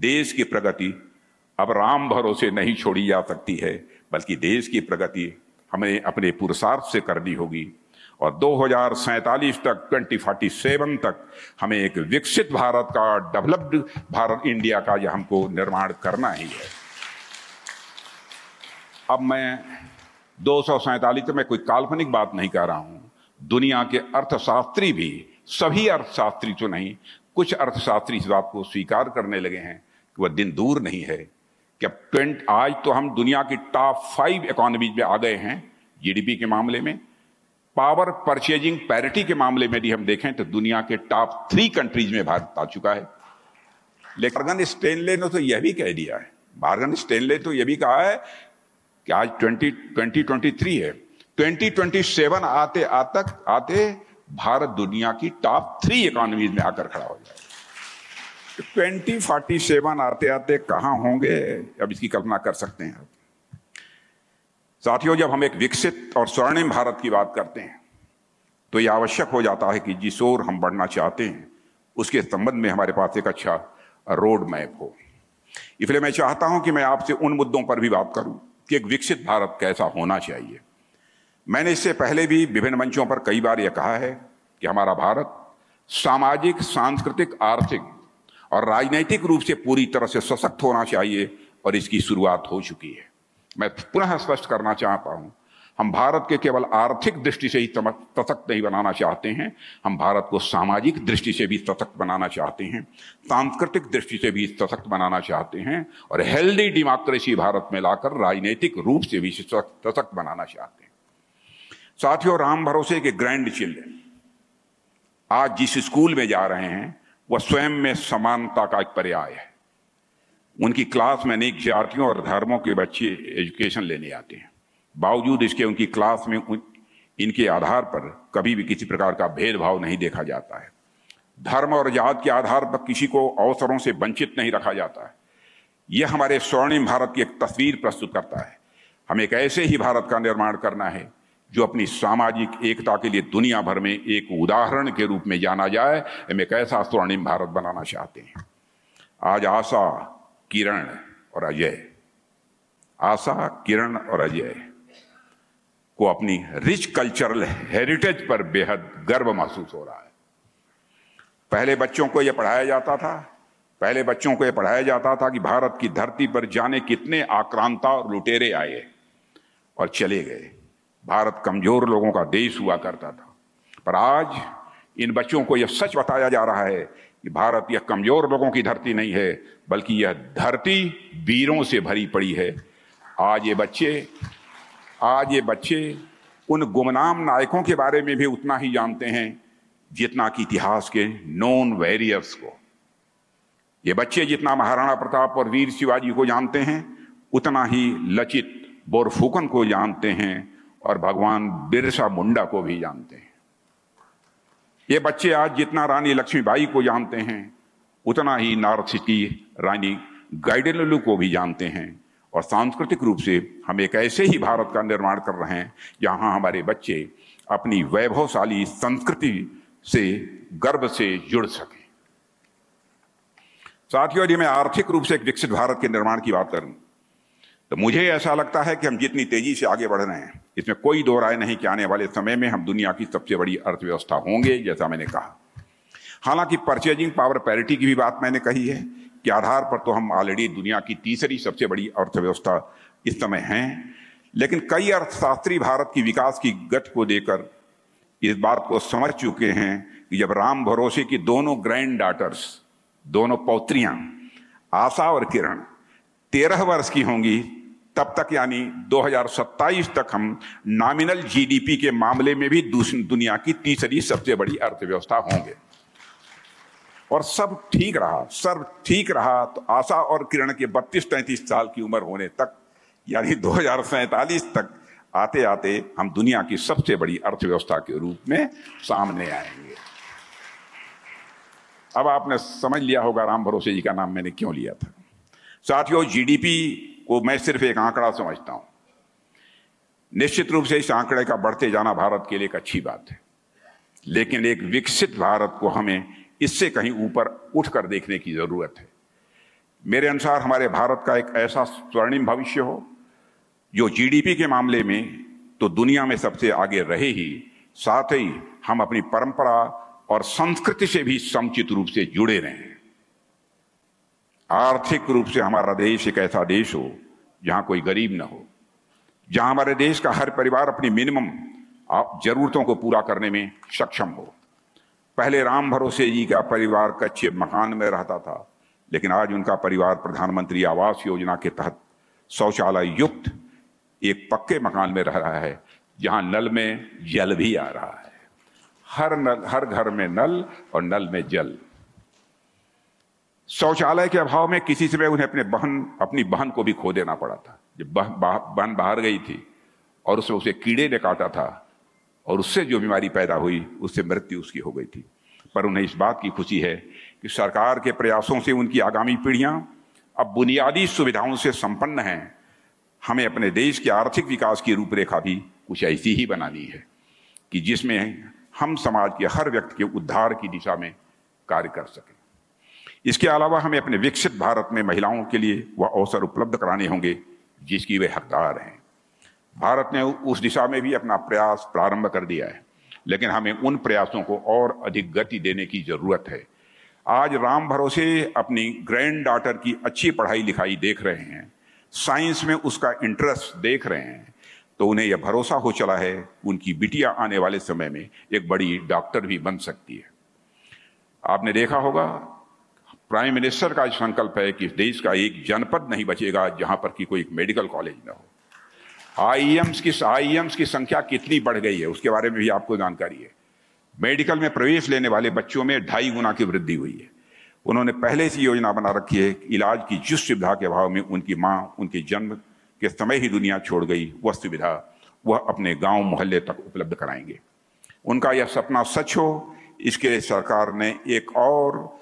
देश की प्रगति अब राम भरोसे नहीं छोड़ी जा सकती है, बल्कि देश की प्रगति हमें अपने पुरुषार्थ से करनी होगी और दो हजार सैंतालीस तक ट्वेंटी फोर्टी सेवन तक हमें एक विकसित भारत का, डेवलप्ड भारत, इंडिया का यह हमको निर्माण करना ही है। अब मैं दो सौ सैंतालीस में कोई काल्पनिक बात नहीं कह रहा हूँ। दुनिया के अर्थशास्त्री भी, सभी अर्थशास्त्री तो नहीं, कुछ अर्थशास्त्री इस बात को स्वीकार करने लगे हैं कि वह दिन दूर नहीं है कि अब ट्वेंट आज तो हम दुनिया की टॉप फाइव इकोनॉमीज में आ गए हैं। जीडीपी के मामले में, पावर परचेजिंग पैरिटी के मामले में भी हम देखें तो दुनिया के टॉप थ्री कंट्रीज में भारत आ चुका है। लेकिन मार्गन स्टेनले ने तो यह भी कह दिया है, मार्गन स्टेनले तो यह भी कहा है कि आज ट्वेंटी ट्वेंटी थ्री है, ट्वेंटी ट्वेंटी सेवन आते आते आते भारत दुनिया की टॉप थ्री इकोनॉमीज में आकर खड़ा हो जाए। ट्वेंटी फोर्टी सेवन आते आते कहां होंगे, अब इसकी कल्पना कर सकते हैं। साथियों, जब हम एक विकसित और स्वर्णिम भारत की बात करते हैं तो यह आवश्यक हो जाता है कि जिस ओर हम बढ़ना चाहते हैं उसके संबंध में हमारे पास एक अच्छा रोड मैप हो। इसलिए मैं चाहता हूं कि मैं आपसे उन मुद्दों पर भी बात करूं कि एक विकसित भारत कैसा होना चाहिए। मैंने इससे पहले भी विभिन्न मंचों पर कई बार यह कहा है कि हमारा भारत सामाजिक, सांस्कृतिक, आर्थिक और राजनैतिक रूप से पूरी तरह से सशक्त होना चाहिए, और इसकी शुरुआत हो चुकी है। मैं पुनः स्पष्ट करना चाहता हूं, हम भारत के केवल आर्थिक दृष्टि से ही सशक्त नहीं बनाना चाहते हैं, हम भारत को सामाजिक दृष्टि से भी सशक्त बनाना चाहते हैं, सांस्कृतिक दृष्टि से भी सशक्त बनाना चाहते हैं और हेल्दी डेमोक्रेसी भारत में लाकर राजनीतिक रूप से भी सशक्त बनाना चाहते हैं। साथियों, राम भरोसे के ग्रैंड चिल्ड्रन आज जिस स्कूल में जा रहे हैं वह स्वयं में समानता का एक पर्याय है। उनकी क्लास में अनेक जातियों और धर्मों के बच्चे एजुकेशन लेने आते हैं, बावजूद इसके उनकी क्लास में उन, इनके आधार पर कभी भी किसी प्रकार का भेदभाव नहीं देखा जाता है। धर्म और जात के आधार पर किसी को अवसरों से वंचित नहीं रखा जाता है। यह हमारे स्वर्णिम भारत की एक तस्वीर प्रस्तुत करता है। हमें एक ऐसे ही भारत का निर्माण करना है जो अपनी सामाजिक एकता के लिए दुनिया भर में एक उदाहरण के रूप में जाना जाए। हम एक ऐसा स्वर्णिम भारत बनाना चाहते हैं। आज आशा, किरण और अजय, आशा, किरण और अजय को अपनी रिच कल्चरल हेरिटेज पर बेहद गर्व महसूस हो रहा है। पहले बच्चों को यह पढ़ाया जाता था पहले बच्चों को यह पढ़ाया जाता था कि भारत की धरती पर जाने कितने आक्रांता और लुटेरे आए और चले गए। भारत कमजोर लोगों का देश हुआ करता था, पर आज इन बच्चों को यह सच बताया जा रहा है कि भारत यह कमजोर लोगों की धरती नहीं है, बल्कि यह धरती वीरों से भरी पड़ी है। आज ये बच्चे आज ये बच्चे उन गुमनाम नायकों के बारे में भी उतना ही जानते हैं जितना कि इतिहास के नॉन वॉरियर्स को। ये बच्चे जितना महाराणा प्रताप और वीर शिवाजी को जानते हैं, उतना ही लचित बोरफुकन को जानते हैं और भगवान बिरसा मुंडा को भी जानते हैं। ये बच्चे आज जितना रानी लक्ष्मीबाई को जानते हैं, उतना ही नॉर्थ की रानी गाइडेलू को भी जानते हैं। और सांस्कृतिक रूप से हम एक ऐसे ही भारत का निर्माण कर रहे हैं जहां हमारे बच्चे अपनी वैभवशाली संस्कृति से गर्व से जुड़ सकें। साथियों, यदि मैं आर्थिक रूप से एक विकसित भारत के निर्माण की बात करूं तो मुझे ऐसा लगता है कि हम जितनी तेजी से आगे बढ़ रहे हैं, इसमें कोई दो राय नहीं कि आने वाले समय में हम दुनिया की सबसे बड़ी अर्थव्यवस्था होंगे, जैसा मैंने कहा। हालांकि परचेजिंग पावर पैरिटी की भी बात मैंने कही है कि आधार पर तो हम ऑलरेडी दुनिया की तीसरी सबसे बड़ी अर्थव्यवस्था इस समय हैं, लेकिन कई अर्थशास्त्री भारत की विकास की गति को देकर इस बात को समझ चुके हैं कि जब राम भरोसे की दोनों ग्रैंड डाटर्स, दोनों पौत्रियां आशा और किरण तेरह वर्ष की होंगी, तब तक यानी दो हज़ार सत्ताईस तक हम नॉमिनल जीडीपी के मामले में भी दुनिया की तीसरी सबसे बड़ी अर्थव्यवस्था होंगे। और सब ठीक रहा सब ठीक रहा तो आशा और किरण के बत्तीस तैंतीस साल की उम्र होने तक यानी दो हज़ार सैंतालीस तक आते आते हम दुनिया की सबसे बड़ी अर्थव्यवस्था के रूप में सामने आएंगे। अब आपने समझ लिया होगा राम भरोसे जी का नाम मैंने क्यों लिया था। साथियों, जीडीपी को मैं सिर्फ एक आंकड़ा समझता हूं। निश्चित रूप से इस आंकड़े का बढ़ते जाना भारत के लिए एक अच्छी बात है, लेकिन एक विकसित भारत को हमें इससे कहीं ऊपर उठकर देखने की जरूरत है। मेरे अनुसार हमारे भारत का एक ऐसा स्वर्णिम भविष्य हो जो जीडीपी के मामले में तो दुनिया में सबसे आगे रहे ही, साथ ही हम अपनी परंपरा और संस्कृति से भी समुचित रूप से जुड़े रहें। आर्थिक रूप से हमारा देश एक ऐसा देश हो जहां कोई गरीब ना हो, जहां हमारे देश का हर परिवार अपनी मिनिमम जरूरतों को पूरा करने में सक्षम हो। पहले राम भरोसे जी का परिवार कच्चे मकान में रहता था, लेकिन आज उनका परिवार प्रधानमंत्री आवास योजना के तहत शौचालय युक्त एक पक्के मकान में रह रहा है, जहां नल में जल भी आ रहा है। हर नल हर घर में नल और नल में जल। शौचालय के अभाव में किसी समय उन्हें अपने बहन अपनी बहन को भी खो देना पड़ा था। जब बह, बह, बहन बाहर गई थी और उसमें उसे कीड़े ने काटा था और उससे जो बीमारी पैदा हुई, उससे मृत्यु उसकी हो गई थी। पर उन्हें इस बात की खुशी है कि सरकार के प्रयासों से उनकी आगामी पीढ़ियां अब बुनियादी सुविधाओं से संपन्न हैं। हमें अपने देश के आर्थिक विकास की रूपरेखा भी कुछ ऐसी ही बनानी है कि जिसमें हम समाज के हर व्यक्ति के उद्धार की दिशा में कार्य कर सकें। इसके अलावा हमें अपने विकसित भारत में महिलाओं के लिए वह अवसर उपलब्ध कराने होंगे जिसकी वे हकदार हैं। भारत ने उस दिशा में भी अपना प्रयास प्रारंभ कर दिया है, लेकिन हमें उन प्रयासों को और अधिक गति देने की जरूरत है। आज राम भरोसे अपनी ग्रैंड डॉटर की अच्छी पढ़ाई लिखाई देख रहे हैं, साइंस में उसका इंटरेस्ट देख रहे हैं, तो उन्हें यह भरोसा हो चला है उनकी बिटिया आने वाले समय में एक बड़ी डॉक्टर भी बन सकती है। आपने देखा होगा प्राइम मिनिस्टर का संकल्प है कि इस देश का एक जनपद नहीं बचेगा जहां पर कि कोई एक मेडिकल कॉलेज ना हो। आईएम्स की आईएम्स की संख्या कितनी बढ़ गई है, उसके बारे में भी आपको जानकारी है। मेडिकल में प्रवेश लेने वाले बच्चों में ढाई गुना की वृद्धि हुई है। उन्होंने पहले से योजना बना रखी है कि इलाज की जिस सुविधा के अभाव में उनकी माँ उनके जन्म के समय ही दुनिया छोड़ गई, वह सुविधा वह अपने गांव मोहल्ले तक उपलब्ध कराएंगे। उनका यह सपना सच हो, इसके लिए सरकार ने एक और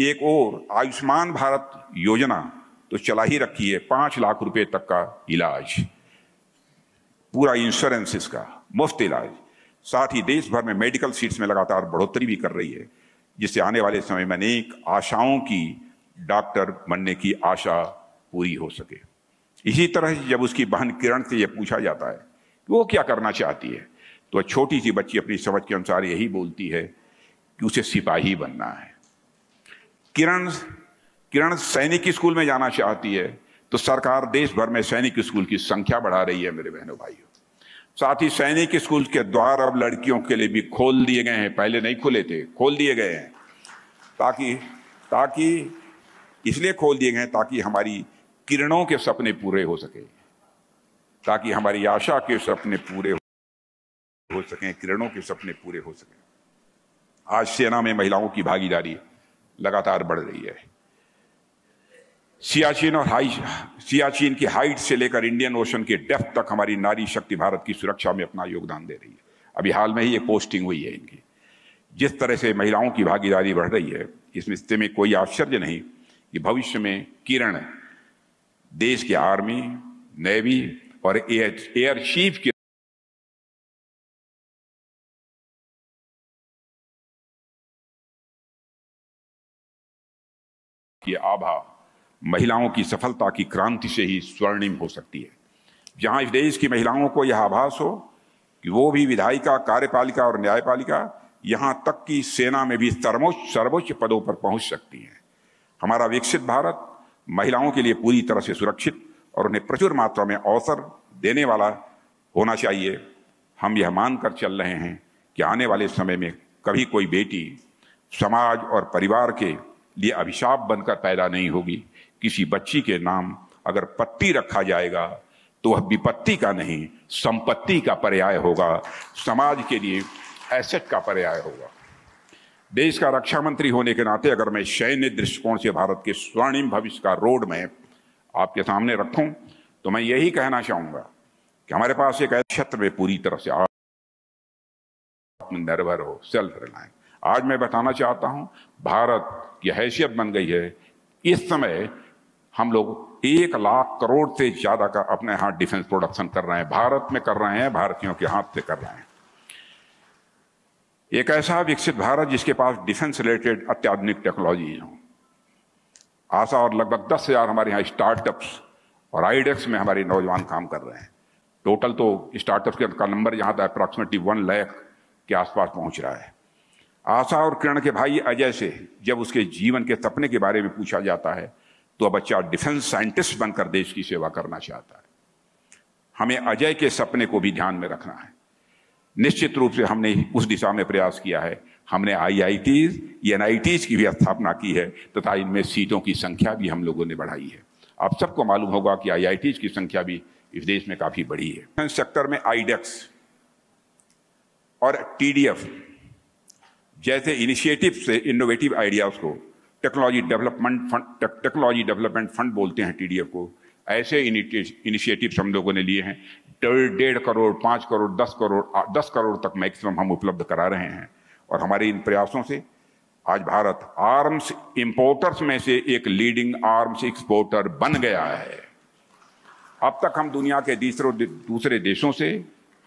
एक और आयुष्मान भारत योजना तो चला ही रखी है। पाँच लाख रुपए तक का इलाज, पूरा इंश्योरेंस इसका, मुफ्त इलाज। साथ ही देश भर में मेडिकल सीट्स में लगातार बढ़ोतरी भी कर रही है, जिससे आने वाले समय में अनेक आशाओं की डॉक्टर बनने की आशा पूरी हो सके। इसी तरह जब उसकी बहन किरण से यह पूछा जाता है कि वो क्या करना चाहती है, तो छोटी सी बच्ची अपनी समझ के अनुसार यही बोलती है कि उसे सिपाही बनना है। किरण किरण सैनिक स्कूल में जाना चाहती है, तो सरकार देश भर में सैनिक स्कूल की संख्या बढ़ा रही है मेरे बहनों भाइयों। साथ ही सैनिक स्कूल के द्वार अब लड़कियों के लिए भी खोल दिए गए हैं, पहले नहीं खुले थे, खोल दिए गए हैं। ताकि ताकि इसलिए खोल दिए गए हैं ताकि हमारी किरणों के सपने पूरे हो सके, ताकि हमारी आशा के सपने पूरे हो सकें, किरणों के सपने पूरे हो सकें। आज सेना में महिलाओं की भागीदारी लगातार बढ़ रही है। सियाचिन और हाई सियाचिन की हाइट से लेकर इंडियन ओशन के डेप्थ तक हमारी नारी शक्ति भारत की सुरक्षा में अपना योगदान दे रही है। अभी हाल में ही एक पोस्टिंग हुई है इनकी। जिस तरह से महिलाओं की भागीदारी बढ़ रही है, इसमें इससे में कोई आश्चर्य नहीं कि भविष्य में किरण देश के आर्मी, नेवी और एयर चीफ के आभा महिलाओं की सफलता की क्रांति से ही स्वर्णिम हो सकती है। जहां इस देश की महिलाओं को यह आभास हो कि वो भी विधायिका, कार्यपालिका और न्यायपालिका, यहां तक कि सेना में भी सर्वोच्च सर्वोच्च पदों पर पहुंच सकती हैं। हमारा विकसित भारत महिलाओं के लिए पूरी तरह से सुरक्षित और उन्हें प्रचुर मात्रा में अवसर देने वाला होना चाहिए। हम यह मानकर चल रहे हैं कि आने वाले समय में कभी कोई बेटी समाज और परिवार के लिए अभिशाप बनकर पैदा नहीं होगी। किसी बच्ची के नाम अगर पत्ती रखा जाएगा तो वह विपत्ति का नहीं, संपत्ति का पर्याय होगा, समाज के लिए एसेट का पर्याय होगा। देश का रक्षा मंत्री होने के नाते अगर मैं सैन्य दृष्टिकोण से भारत के स्वर्णिम भविष्य का रोड मैप आपके सामने रखूं, तो मैं यही कहना चाहूंगा कि हमारे पास एक ऐसे क्षेत्र में पूरी तरह से आत्मनिर्भर हो, सेल्फ रिलायंस। आज मैं बताना चाहता हूं, भारत की हैसियत बन गई है। इस समय हम लोग एक लाख करोड़ से ज़्यादा का अपने हाथ डिफेंस प्रोडक्शन कर रहे हैं, भारत में कर रहे हैं, भारतीयों के हाथ से कर रहे हैं। एक ऐसा विकसित भारत जिसके पास डिफेंस रिलेटेड अत्याधुनिक टेक्नोलॉजी हो। आशा और लगभग दस हज़ार हमारे यहाँ स्टार्टअप्स और आईडेक्स में हमारे नौजवान काम कर रहे हैं। टोटल तो स्टार्टअप्स का नंबर यहाँ तक अप्रॉक्सीमेटली वन लाख के आसपास पहुँच रहा है। आशा और किरण के भाई अजय से जब उसके जीवन के सपने के बारे में पूछा जाता है, तो अब बच्चा डिफेंस साइंटिस्ट बनकर देश की सेवा करना चाहता है। हमें अजय के सपने को भी ध्यान में रखना है। निश्चित रूप से हमने उस दिशा में प्रयास किया है। हमने आईआईटीज, एनआईटीज की भी स्थापना की है तथा इनमें सीटों की संख्या भी हम लोगों ने बढ़ाई है। आप सबको मालूम होगा कि आईआईटीज की संख्या भी इस देश में काफ़ी बढ़ी है। डिफेंस सेक्टर में आईडेक्स और टीडीएफ जैसे इनिशिएटिव से इनोवेटिव आइडियाज़ को technology development fund technology development fund बोलते हैं टीडीएफ को। ऐसे इनिशिएटिव्स हम लोगों ने लिए हैं। डेढ़ करोड़, पाँच करोड़, दस करोड़ दस करोड़ तक मैक्सिमम हम उपलब्ध करा रहे हैं। और हमारे इन प्रयासों से आज भारत आर्म्स इंपोर्टर्स में से एक लीडिंग आर्म्स एक्सपोर्टर बन गया है। अब तक हम दुनिया के दूसरों दूसरे देशों से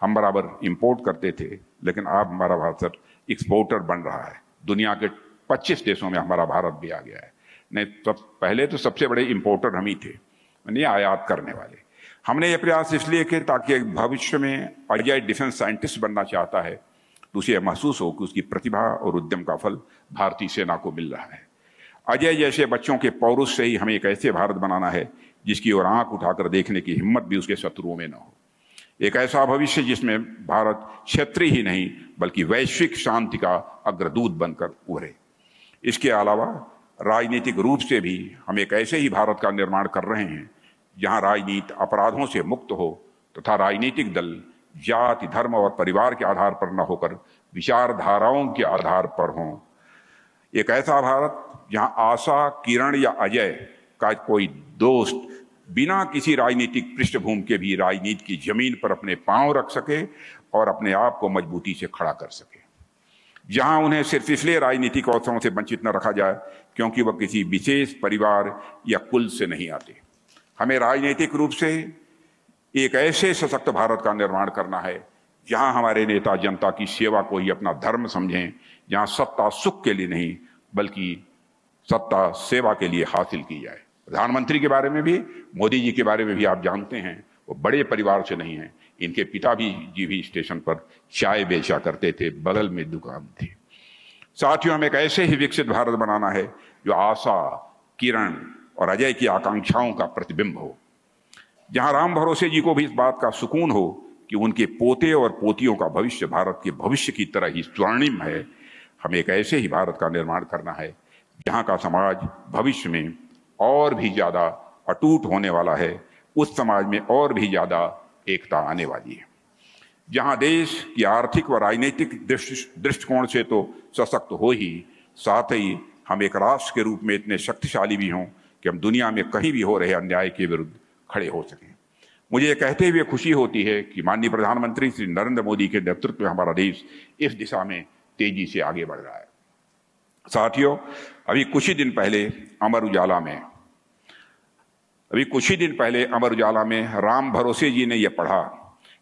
हम बराबर इम्पोर्ट करते थे, लेकिन अब हमारा भारत एक्सपोर्टर बन रहा है। दुनिया के पच्चीस देशों में हमारा भारत भी आ गया है। नहीं तब पहले तो सबसे बड़े इम्पोर्टर हम ही थे, यानी आयात करने वाले। हमने ये प्रयास इसलिए किए ताकि भविष्य में अजय डिफेंस साइंटिस्ट बनना चाहता है तो उसे महसूस हो कि उसकी प्रतिभा और उद्यम का फल भारतीय सेना को मिल रहा है। अजय जैसे बच्चों के पौरुष से ही हमें एक ऐसे भारत बनाना है जिसकी ओर आँख उठाकर देखने की हिम्मत भी उसके शत्रुओं में न हो। एक ऐसा भविष्य जिसमें भारत क्षेत्रीय ही नहीं बल्कि वैश्विक शांति का अग्रदूत बनकर उभरे। इसके अलावा राजनीतिक रूप से भी हम एक ऐसे ही भारत का निर्माण कर रहे हैं जहां राजनीति अपराधों से मुक्त हो तथा राजनीतिक दल जाति, धर्म और परिवार के आधार पर न होकर विचारधाराओं के आधार पर हों। एक ऐसा भारत जहाँ आशा, किरण या अजय का कोई दोस्त बिना किसी राजनीतिक पृष्ठभूमि के भी राजनीति की जमीन पर अपने पांव रख सके और अपने आप को मजबूती से खड़ा कर सके, जहां उन्हें सिर्फ इसलिए राजनीतिक अवसरों से वंचित न रखा जाए क्योंकि वह किसी विशेष परिवार या कुल से नहीं आते। हमें राजनीतिक रूप से एक ऐसे सशक्त भारत का निर्माण करना है जहां हमारे नेता जनता की सेवा को ही अपना धर्म समझें, जहां सत्ता सुख के लिए नहीं बल्कि सत्ता सेवा के लिए हासिल की जाए। प्रधानमंत्री के बारे में भी, मोदी जी के बारे में भी आप जानते हैं, वो बड़े परिवार से नहीं हैं। इनके पिता भी जी भी स्टेशन पर चाय बेचा करते थे, बगल में दुकान थी। साथियों, हमें एक ऐसे ही विकसित भारत बनाना है जो आशा, किरण और अजय की आकांक्षाओं का प्रतिबिंब हो, जहां राम भरोसे जी को भी इस बात का सुकून हो कि उनके पोते और पोतियों का भविष्य भारत के भविष्य की तरह ही स्वर्णिम है। हमें एक ऐसे ही भारत का निर्माण करना है जहाँ का समाज भविष्य में और भी ज़्यादा अटूट होने वाला है, उस समाज में और भी ज़्यादा एकता आने वाली है, जहाँ देश की आर्थिक व राजनीतिक दृष्टिकोण से तो सशक्त हो ही, साथ ही हम एक राष्ट्र के रूप में इतने शक्तिशाली भी हों कि हम दुनिया में कहीं भी हो रहे अन्याय के विरुद्ध खड़े हो सकें। मुझे ये कहते हुए खुशी होती है कि माननीय प्रधानमंत्री श्री नरेंद्र मोदी के नेतृत्व में हमारा देश इस दिशा में तेजी से आगे बढ़ रहा है। साथियों, अभी कुछ ही दिन पहले अमर उजाला में अभी कुछ ही दिन पहले अमर उजाला में राम भरोसे जी ने यह पढ़ा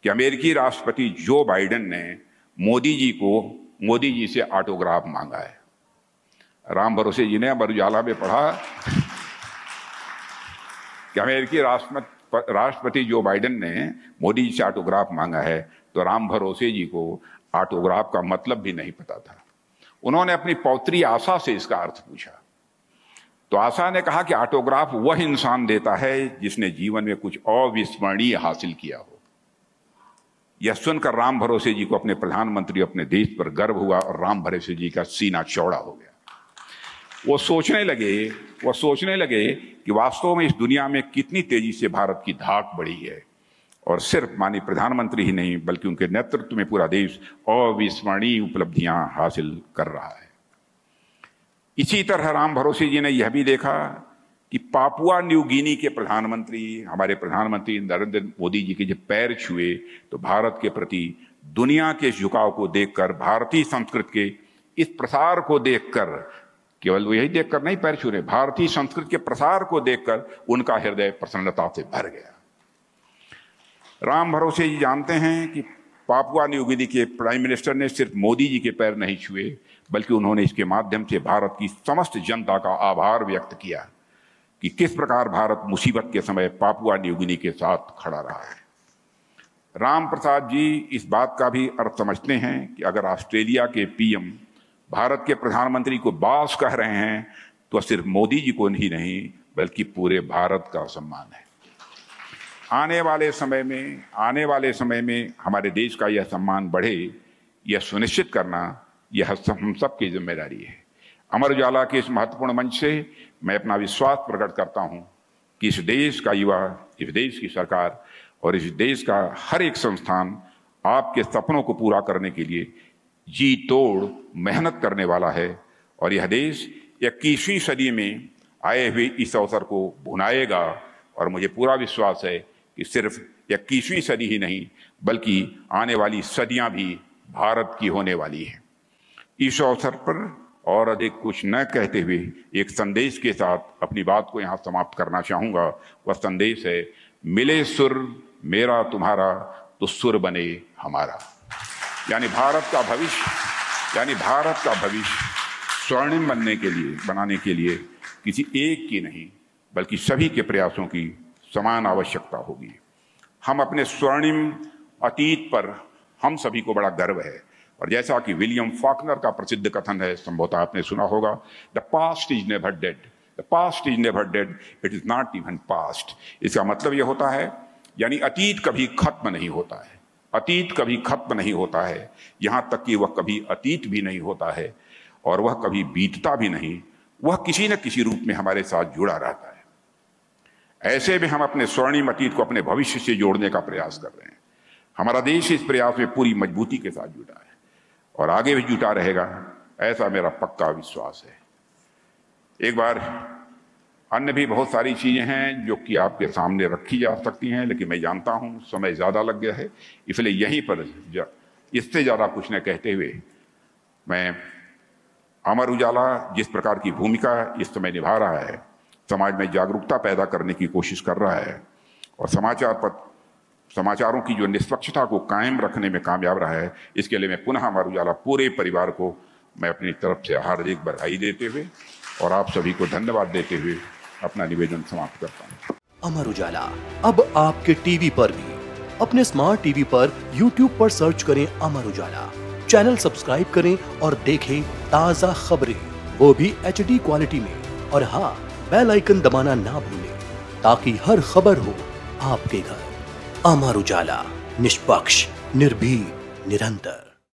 कि अमेरिकी राष्ट्रपति जो बाइडेन ने मोदी जी को मोदी जी से ऑटोग्राफ मांगा है। राम भरोसे जी ने अमर उजाला में पढ़ा कि अमेरिकी राष्ट्रपति राष्ट्रपति जो बाइडेन ने मोदी जी से ऑटोग्राफ मांगा है, तो राम भरोसे जी को ऑटोग्राफ का मतलब भी नहीं पता था। उन्होंने अपनी पौत्री आशा से इसका अर्थ पूछा, तो आशा ने कहा कि ऑटोग्राफ वह इंसान देता है जिसने जीवन में कुछ अविस्मरणीय हासिल किया हो। यह सुनकर राम भरोसे जी को अपने प्रधानमंत्री, अपने देश पर गर्व हुआ और राम भरोसे जी का सीना चौड़ा हो गया। वो सोचने लगे वो सोचने लगे कि वास्तव में इस दुनिया में कितनी तेजी से भारत की धाक बढ़ी है, और सिर्फ माननीय प्रधानमंत्री ही नहीं बल्कि उनके नेतृत्व में पूरा देश अविस्मरणीय उपलब्धियां हासिल कर रहा है। इसी तरह राम भरोसे जी ने यह भी देखा कि पापुआ न्यू गिनी के प्रधानमंत्री, हमारे प्रधानमंत्री नरेंद्र मोदी जी के जब पैर छुए तो भारत के प्रति दुनिया के झुकाव को देखकर, भारतीय संस्कृति के इस प्रसार को देखकर, केवल वो यही देखकर नहीं पैर छू रहे, भारतीय संस्कृति के प्रसार को देखकर उनका हृदय प्रसन्नता से भर गया। राम भरोसे जी जानते हैं कि पापुआ न्यू गिनी के प्राइम मिनिस्टर ने सिर्फ मोदी जी के पैर नहीं छुए बल्कि उन्होंने इसके माध्यम से भारत की समस्त जनता का आभार व्यक्त किया कि किस प्रकार भारत मुसीबत के समय पापुआ न्यू गिनी के साथ खड़ा रहा है। राम प्रसाद जी इस बात का भी अर्थ समझते हैं कि अगर ऑस्ट्रेलिया के पीएम भारत के प्रधानमंत्री को बॉस कह रहे हैं तो सिर्फ मोदी जी को ही नहीं बल्कि पूरे भारत का सम्मान है। आने वाले समय में आने वाले समय में हमारे देश का यह सम्मान बढ़े, यह सुनिश्चित करना यह हम सब की जिम्मेदारी है। अमर उजाला के इस महत्वपूर्ण मंच से मैं अपना विश्वास प्रकट करता हूं कि इस देश का युवा, इस देश की सरकार और इस देश का हर एक संस्थान आपके सपनों को पूरा करने के लिए जी तोड़ मेहनत करने वाला है, और यह देश इक्कीसवीं सदी में आए हुए इस अवसर को भुनाएगा। और मुझे पूरा विश्वास है कि सिर्फ इक्कीसवीं सदी ही नहीं बल्कि आने वाली सदियां भी भारत की होने वाली हैं। इस अवसर पर और अधिक कुछ न कहते हुए एक संदेश के साथ अपनी बात को यहाँ समाप्त करना चाहूँगा। वह संदेश है, मिले सुर मेरा तुम्हारा तो सुर बने हमारा। यानी भारत का भविष्य यानी भारत का भविष्य स्वर्णिम बनने के लिए बनाने के लिए किसी एक की नहीं बल्कि सभी के प्रयासों की समान आवश्यकता होगी। हम अपने स्वर्णिम अतीत पर हम सभी को बड़ा गर्व है, और जैसा कि विलियम फॉकनर का प्रसिद्ध कथन है, संभवतः आपने सुना होगा, the past is never dead the past is never dead it is not even past. इसका मतलब यह होता है, यानी अतीत कभी खत्म नहीं होता है, अतीत कभी खत्म नहीं होता है, यहाँ तक कि वह कभी अतीत भी नहीं होता है और वह कभी बीतता भी नहीं, वह किसी न किसी रूप में हमारे साथ जुड़ा रहता है। ऐसे में हम अपने स्वर्णिम अतीत को अपने भविष्य से जोड़ने का प्रयास कर रहे हैं। हमारा देश इस प्रयास में पूरी मजबूती के साथ जुटा है और आगे भी जुटा रहेगा, ऐसा मेरा पक्का विश्वास है। एक बार अन्य भी बहुत सारी चीज़ें हैं जो कि आपके सामने रखी जा सकती हैं, लेकिन मैं जानता हूं समय ज़्यादा लग गया है, इसलिए यहीं पर इससे ज़्यादा कुछ न कहते हुए मैं अमर उजाला जिस प्रकार की भूमिका इस समय निभा रहा है, समाज में जागरूकता पैदा करने की कोशिश कर रहा है और समाचार पत्र समाचारों की जो निष्पक्षता को कायम रखने में कामयाब रहा है, इसके लिए मैं पुनः अमर उजाला पूरे परिवार को मैं अपनी तरफ से हार्दिक बधाई देते हुए और आप सभी को धन्यवाद देते हुए अपना निवेदन समाप्त करता हूँ। अमर उजाला अब आपके टीवी पर भी। अपने स्मार्ट टीवी पर यूट्यूब पर सर्च करें अमर उजाला, चैनल सब्सक्राइब करें और देखें ताज़ा खबरें, वो भी एच डी क्वालिटी में। और हाँ, बेल आइकन दबाना ना भूलें ताकि हर खबर हो आपके घर। अमर उजाला, निष्पक्ष, निर्भीक, निरंतर।